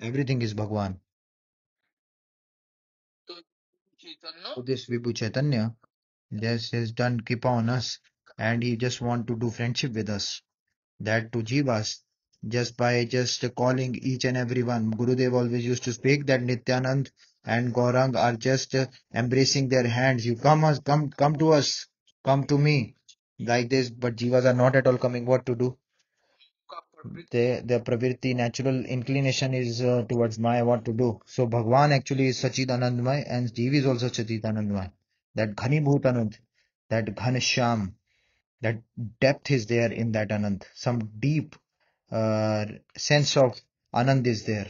Everything is Bhagwan. So this Vibhu Chaitanya just has done Kripa on us, and he just want to do friendship with us, that to Jivas, just by just calling each and every one. Gurudev always used to speak that Nityanand and Gaurang are just embracing their hands. You come us, come to us, come to me, like this. But Jivas are not at all coming. What to do? The pravritti, natural inclination is towards Maya, what to do. So Bhagwan actually is Satchidanandamay, and Jiva is also Satchidanandamay. That Ghanibhutanand, that Ghanasham, That depth is there in that Anand. Some deep sense of Anand is there.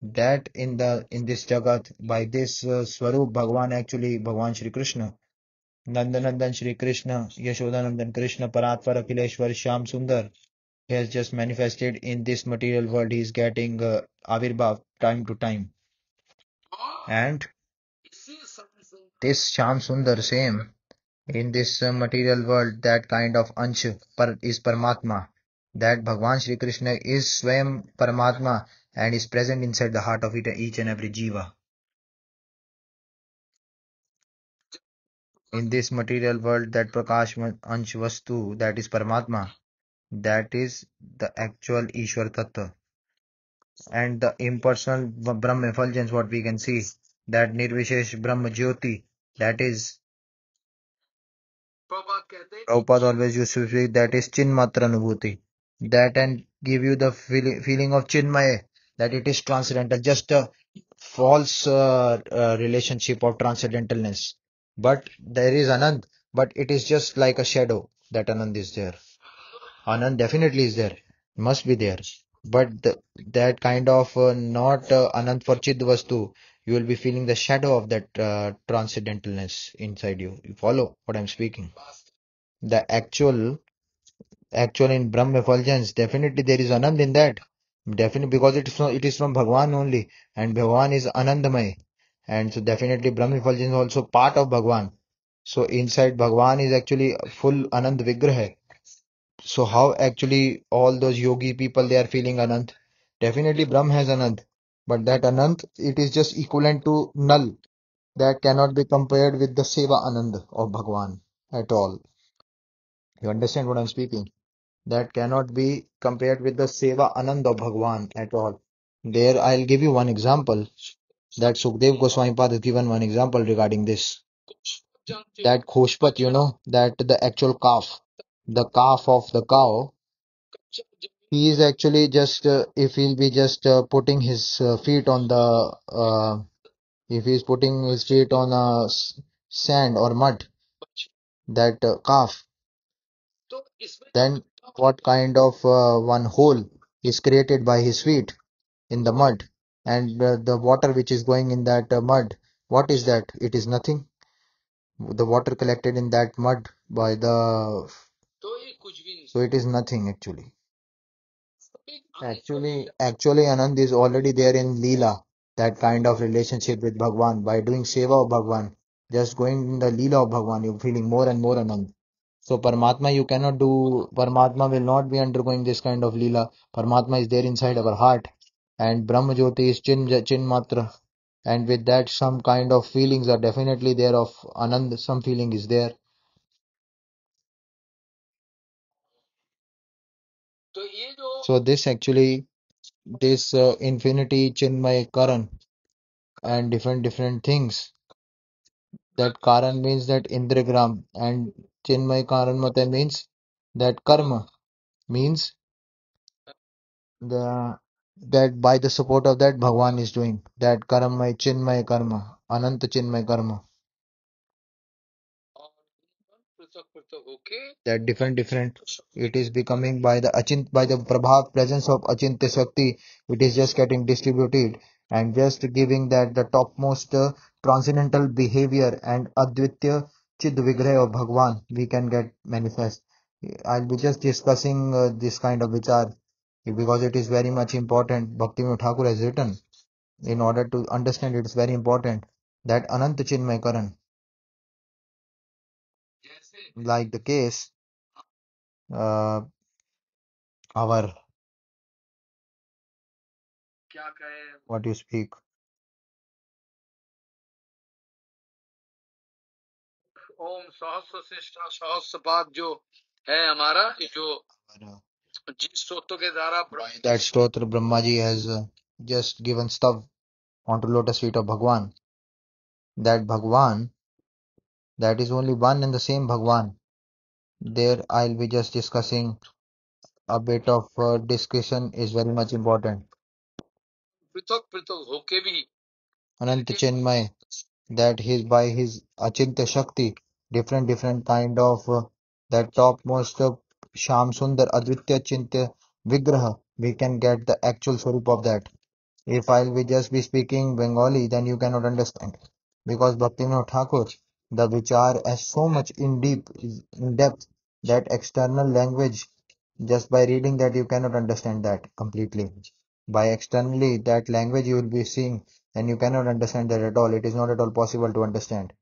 That in this Jagat, by this Swarup, Bhagavan Shri Krishna, Nandanandan Shri Krishna, Yashodanandan Krishna, Paratpar Akhileshwar Shyam Sundar, he has just manifested in this material world. He is getting Avirbhav time to time. And this Shyam Sundar, same, in this material world, that kind of Ansha is Paramatma. That Bhagavan Shri Krishna is Swayam Paramatma and is present inside the heart of each and every Jiva. In this material world, that Prakash Ansh Vastu, that is Paramatma, that is the actual Ishwar Tattva. And the impersonal Brahma effulgence, what we can see, that Nirvishesh Brahma Jyoti, that is Prabhupada always used to say, that is Chinmatra Anubhuti. That and give you the feeling of Chinmaya, that it is transcendental, just a false relationship of transcendentalness. But there is Anand, but it is just like a shadow, that Anand is there. Anand definitely is there, must be there. But that kind of not Anand for Chid Vastu, you will be feeling the shadow of that transcendentalness inside you. You follow what I am speaking? The actual in Brahma effulgence, definitely there is Anand in that. Definitely, because it is from Bhagavan only, and Bhagavan is Anandamay, and so definitely Brahma effulgence is also part of Bhagavan. So inside Bhagavan is actually full Anand Vigraha. So how actually all those yogi people, they are feeling Anand? Definitely Brahma has Anand, but that Anand, it is just equivalent to null. That cannot be compared with the Seva Anand of Bhagavan at all. You understand what I am speaking? That cannot be compared with the Seva Anand of Bhagavan at all. There I will give you one example. That Sukhdev Goswami Pad has given one example regarding this. That Khoshpat, you know, that the actual calf, the calf of the cow, he is actually just, if he will be just putting his feet on the, if he is putting his feet on sand or mud, that calf, then what kind of one hole is created by his feet in the mud, and the water which is going in that mud, what is that? It is nothing. The water collected in that mud by the... So it is nothing actually. Actually Anand is already there in Leela, that kind of relationship with Bhagavan. By doing Seva of Bhagavan, just going in the Leela of Bhagavan, you are feeling more and more Anand. So Paramatma you cannot do, Paramatma will not be undergoing this kind of Leela. Paramatma is there inside our heart, and Brahma Jyoti is Chinmatra, and with that some kind of feelings are definitely there of Anand, some feeling is there. So this actually, this infinity Chinmay Karan and different things, that Karan means that Indragram, and Chinmay Karan Mata means that karma, means that by the support of that Bhagavan is doing that Karamay Chinmay Karma, Ananta Chinmay Karma. That different, it is becoming by the Prabhav presence of Achintya Shakti, it is just getting distributed and just giving that the topmost transcendental behavior and Advitya Chid Vigraha of Bhagavan we can get manifest. I'll be just discussing this kind of vichar because it is very much important. Bhaktivinoda Thakur has written, in order to understand it is very important, that Ananta Chinmay Karan. Like the case, our what you speak, Om Sahasra Sishta Sahasra Paad jo hai hamara, jo jis stotra ke dwara, that stotra Brahma ji has just given stuff onto lotus feet of Bhagavan. That Bhagavan, that is only one and the same Bhagavan. There I will be just discussing a bit of discussion is very much important. Ananta Chinmay, that by his Achintya Shakti, different kind of that topmost of Shamsundar Advitya Chintya Vigraha, we can get the actual swarup of that. If I will just be speaking Bengali, then you cannot understand, because Bhaktivinoda Thakur, the vichar is so much in depth that external language, just by reading that you cannot understand that completely. By externally that language you will be seeing, and you cannot understand that at all. It is not at all possible to understand.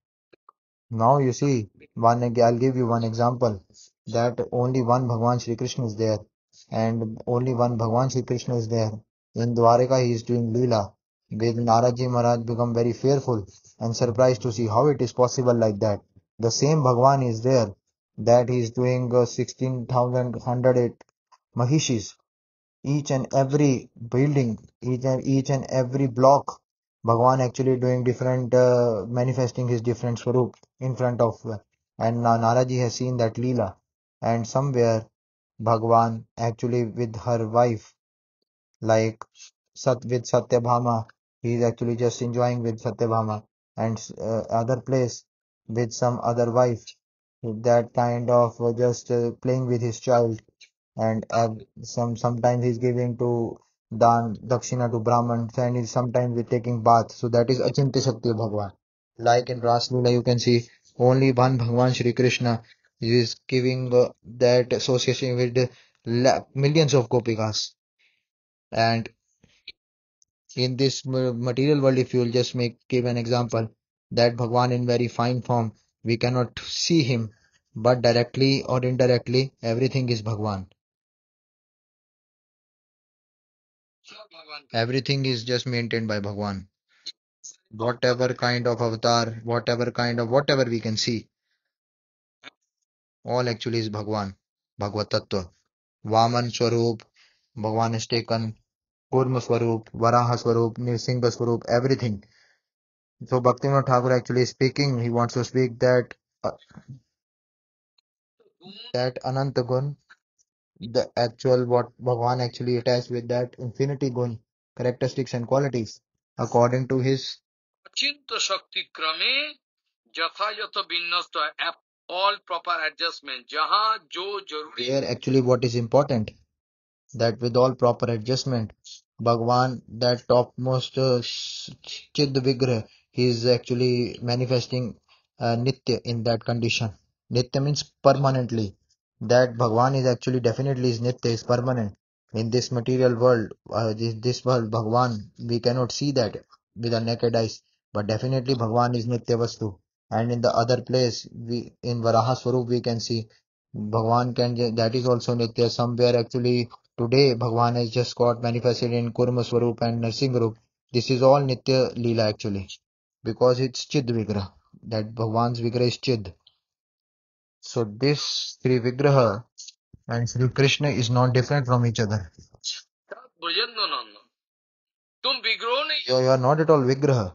Now you see, I'll give you one example, that only one Bhagavan Shri Krishna is there, and only one Bhagavan Shri Krishna is there. In Dwaraka he is doing Leela. With Naraji Maharaj become very fearful and surprised to see how it is possible like that. The same Bhagwan is there, that he is doing 16,108 Mahishis. Each and every building, each and every block, Bhagwan actually doing different, manifesting his different swarup in front of. And Naraji has seen that Leela. And somewhere Bhagwan actually with her wife, like with Satyabhama, he is actually just enjoying with Satyabhama, and other place with some other wife, that kind of just playing with his child, and sometimes he is giving to Dan, Dakshina to Brahman, and he is sometimes taking bath. So that is Achintya Shakti Bhagavan. Like in Ras Leela you can see only one Bhagavan Shri Krishna is giving that association with millions of Gopikas. And in this material world, if you will just give an example, that Bhagwan in very fine form, we cannot see him, but directly or indirectly, everything is Bhagwan. Everything is just maintained by Bhagwan. Whatever kind of avatar, whatever we can see, all actually is Bhagwan, Bhagavat Tattva. Vaman Swarup, Bhagwan is taken. Kurma Swarup, Varaha Swarup, Nirsimha Swarup, everything. So Bhaktivinoda Thakur actually is speaking, he wants to speak that that Ananta Gun, the actual what Bhagavan actually attached with that infinity gun, characteristics and qualities, according to his Achinta Shakti Krame, Jathayata Binnasta, all proper adjustment, Jaha Jo Jaruri. Here actually what is important, that with all proper adjustment, Bhagwan, that topmost Chid Vigrah, he is actually manifesting Nitya in that condition. Nitya means permanently. That Bhagwan is actually definitely is Nitya, is permanent. In this material world, Bhagwan, we cannot see that with our naked eyes. But definitely Bhagwan is Nitya Vastu. And in the other place, in Varaha Swarup, we can see Bhagwan that is also Nitya. Somewhere actually today, Bhagwan has just got manifested in Kurma Swarup and Nrsimha Swarup. This is all Nitya Leela actually, because it's Chid Vigraha. That Bhagwan's Vigraha is Chid. So this Sri Vigraha and Sri Krishna is not different from each other. You are not at all Vigraha.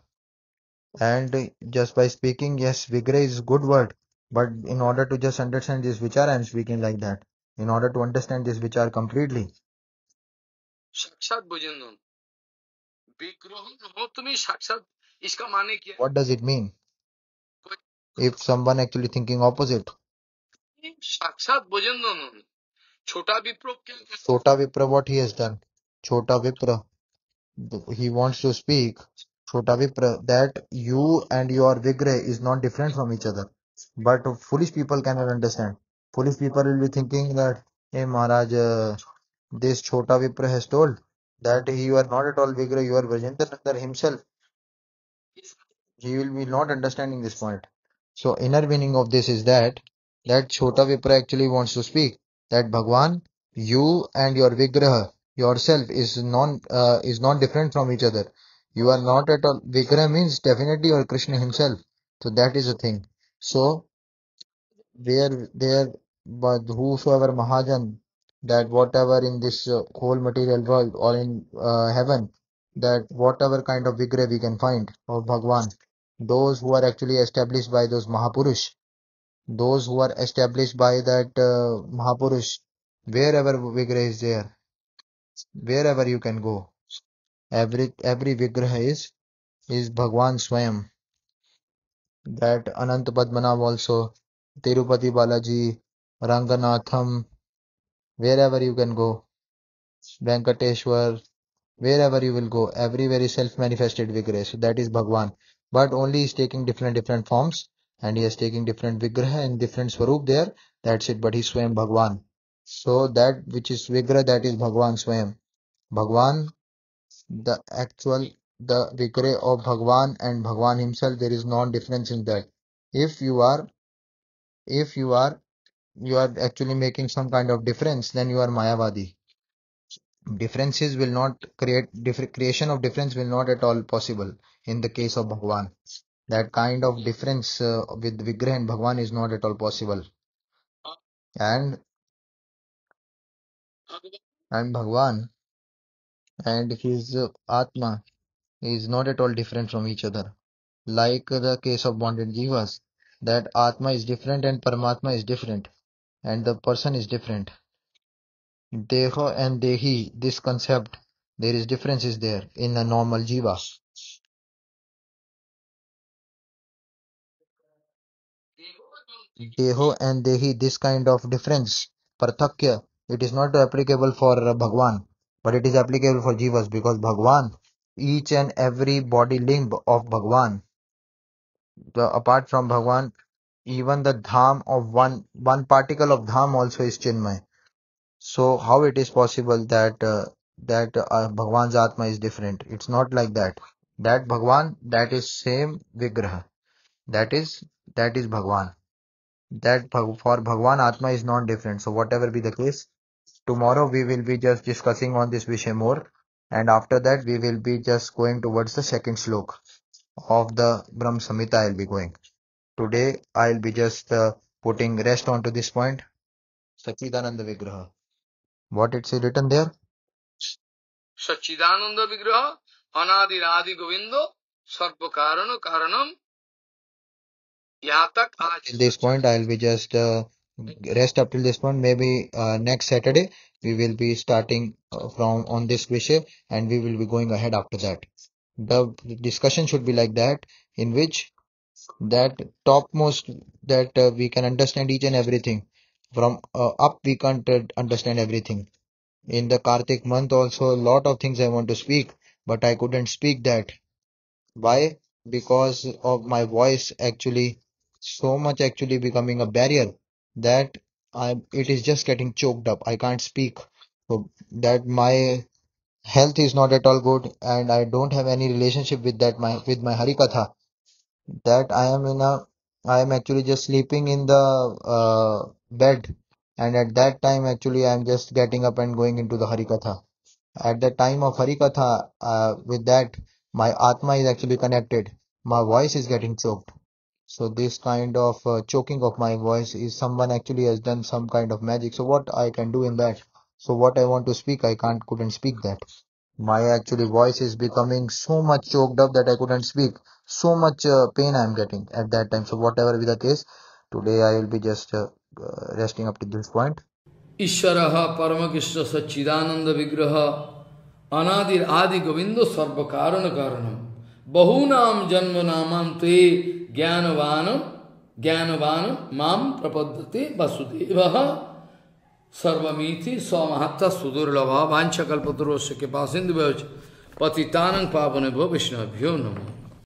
And just by speaking, yes, Vigraha is a good word. But in order to just understand this vichar, I am speaking like that. In order to understand this vichar completely, what does it mean? If someone actually thinking opposite, Chota Vipra, what he has done? Chota Vipra, he wants to speak, Chota Vipra, that you and your Vigraha is not different from each other. But foolish people cannot understand. Foolish people will be thinking that, hey Maharaj, this Chota Vipra has told that you are not at all Vigraha, you are Vrajendranandar himself. He will be not understanding this point. So inner meaning of this is that Chota Vipra actually wants to speak that Bhagwan, you and your Vigraha, yourself is not different from each other. You are not at all, Vigraha means definitely your Krishna himself. So that is the thing. So, but whosoever Mahajan, that whatever in this whole material world or in heaven, that whatever kind of Vigraha we can find of Bhagwan, those who are actually established by those Mahapurush, those who are established by that Mahapurush, wherever Vigraha is there, wherever you can go, every Vigraha is Bhagwan Swayam. That Anant Padmanabh also, Tirupati Balaji, Ranganatham, wherever you can go, Venkateshwar, wherever you will go, everywhere is self-manifested Vigraha. That is Bhagwan. But only he is taking different forms, and he is taking different Vigraha and different Swarup there. That's it. But he is Swayam Bhagwan. So that which is Vigraha, that is Bhagwan Swayam. Bhagwan, the Vigraha of Bhagwan and Bhagwan himself, there is no difference in that. If you are actually making some kind of difference, then you are Mayavadi. Differences will not creation of difference will not at all possible in the case of Bhagwan. That kind of difference with Vigraha and Bhagwan is not at all possible. And Bhagwan and his Atma is not at all different from each other. Like the case of bonded jivas, that Atma is different and Paramatma is different, and the person is different. Deha and Dehi, this concept, there is differences there in a normal jiva. Deho and Dehi, this kind of difference, Parthakya, it is not applicable for Bhagwan, but it is applicable for jivas, because Bhagwan, each and every body limb of Bhagwan, apart from Bhagwan, even the dham of one particle of dham also is Chinmay. So how it is possible that Bhagwan's Atma is different? It's not like that. That Bhagwan, that is same Vigraha. That is Bhagwan. For Bhagwan, Atma is not different. So whatever be the case, tomorrow we will be just discussing on this Vishay more, and after that we will be just going towards the second sloka of the Brahm Samhita. I'll be going. Today I'll be just putting rest onto this point. Sachidananda Vigraha. What it's written there? Sachidananda Vigraha, Anadi Adi Govindo, Sarva Karana Karanam, Yatak Aaj. At this point, I'll be just rest up till this point. Maybe next Saturday, we will be starting from on this Vishay, and we will be going ahead after that. The discussion should be like that, in which that topmost, that we can understand each and everything. From up we can't understand everything. In the Kartik month also, a lot of things I want to speak, but I couldn't speak that. Why? Because of my voice actually so much actually becoming a barrier that it is just getting choked up. I can't speak. So that my health is not at all good, and I don't have any relationship with that with my Harikatha. That I am actually just sleeping in the bed, and at that time actually I am just getting up and going into the Harikatha. At the time of Harikatha, with that my Atma is actually connected. My voice is getting choked. So this kind of choking of my voice is someone actually has done some kind of magic. So what I can do in that? So what I want to speak, I couldn't speak that. My actually voice is becoming so much choked up that I couldn't speak. So much pain I am getting at that time. So whatever be the case, today I will be just resting up to this point. Ishvaraha Paramakrishna Sachidananda Vigraha Anadir Adi Govindo Sarva Karana Karanam Bahunam Janmanamam Te Gyanavanam Mam Prapaddate Vasudevaha Sarvamiti Swamahatta Sudurlava Vanchakalpaturosya Kepasindu Bhavach Patitanang Pavanebho Vishnabhyo Namo.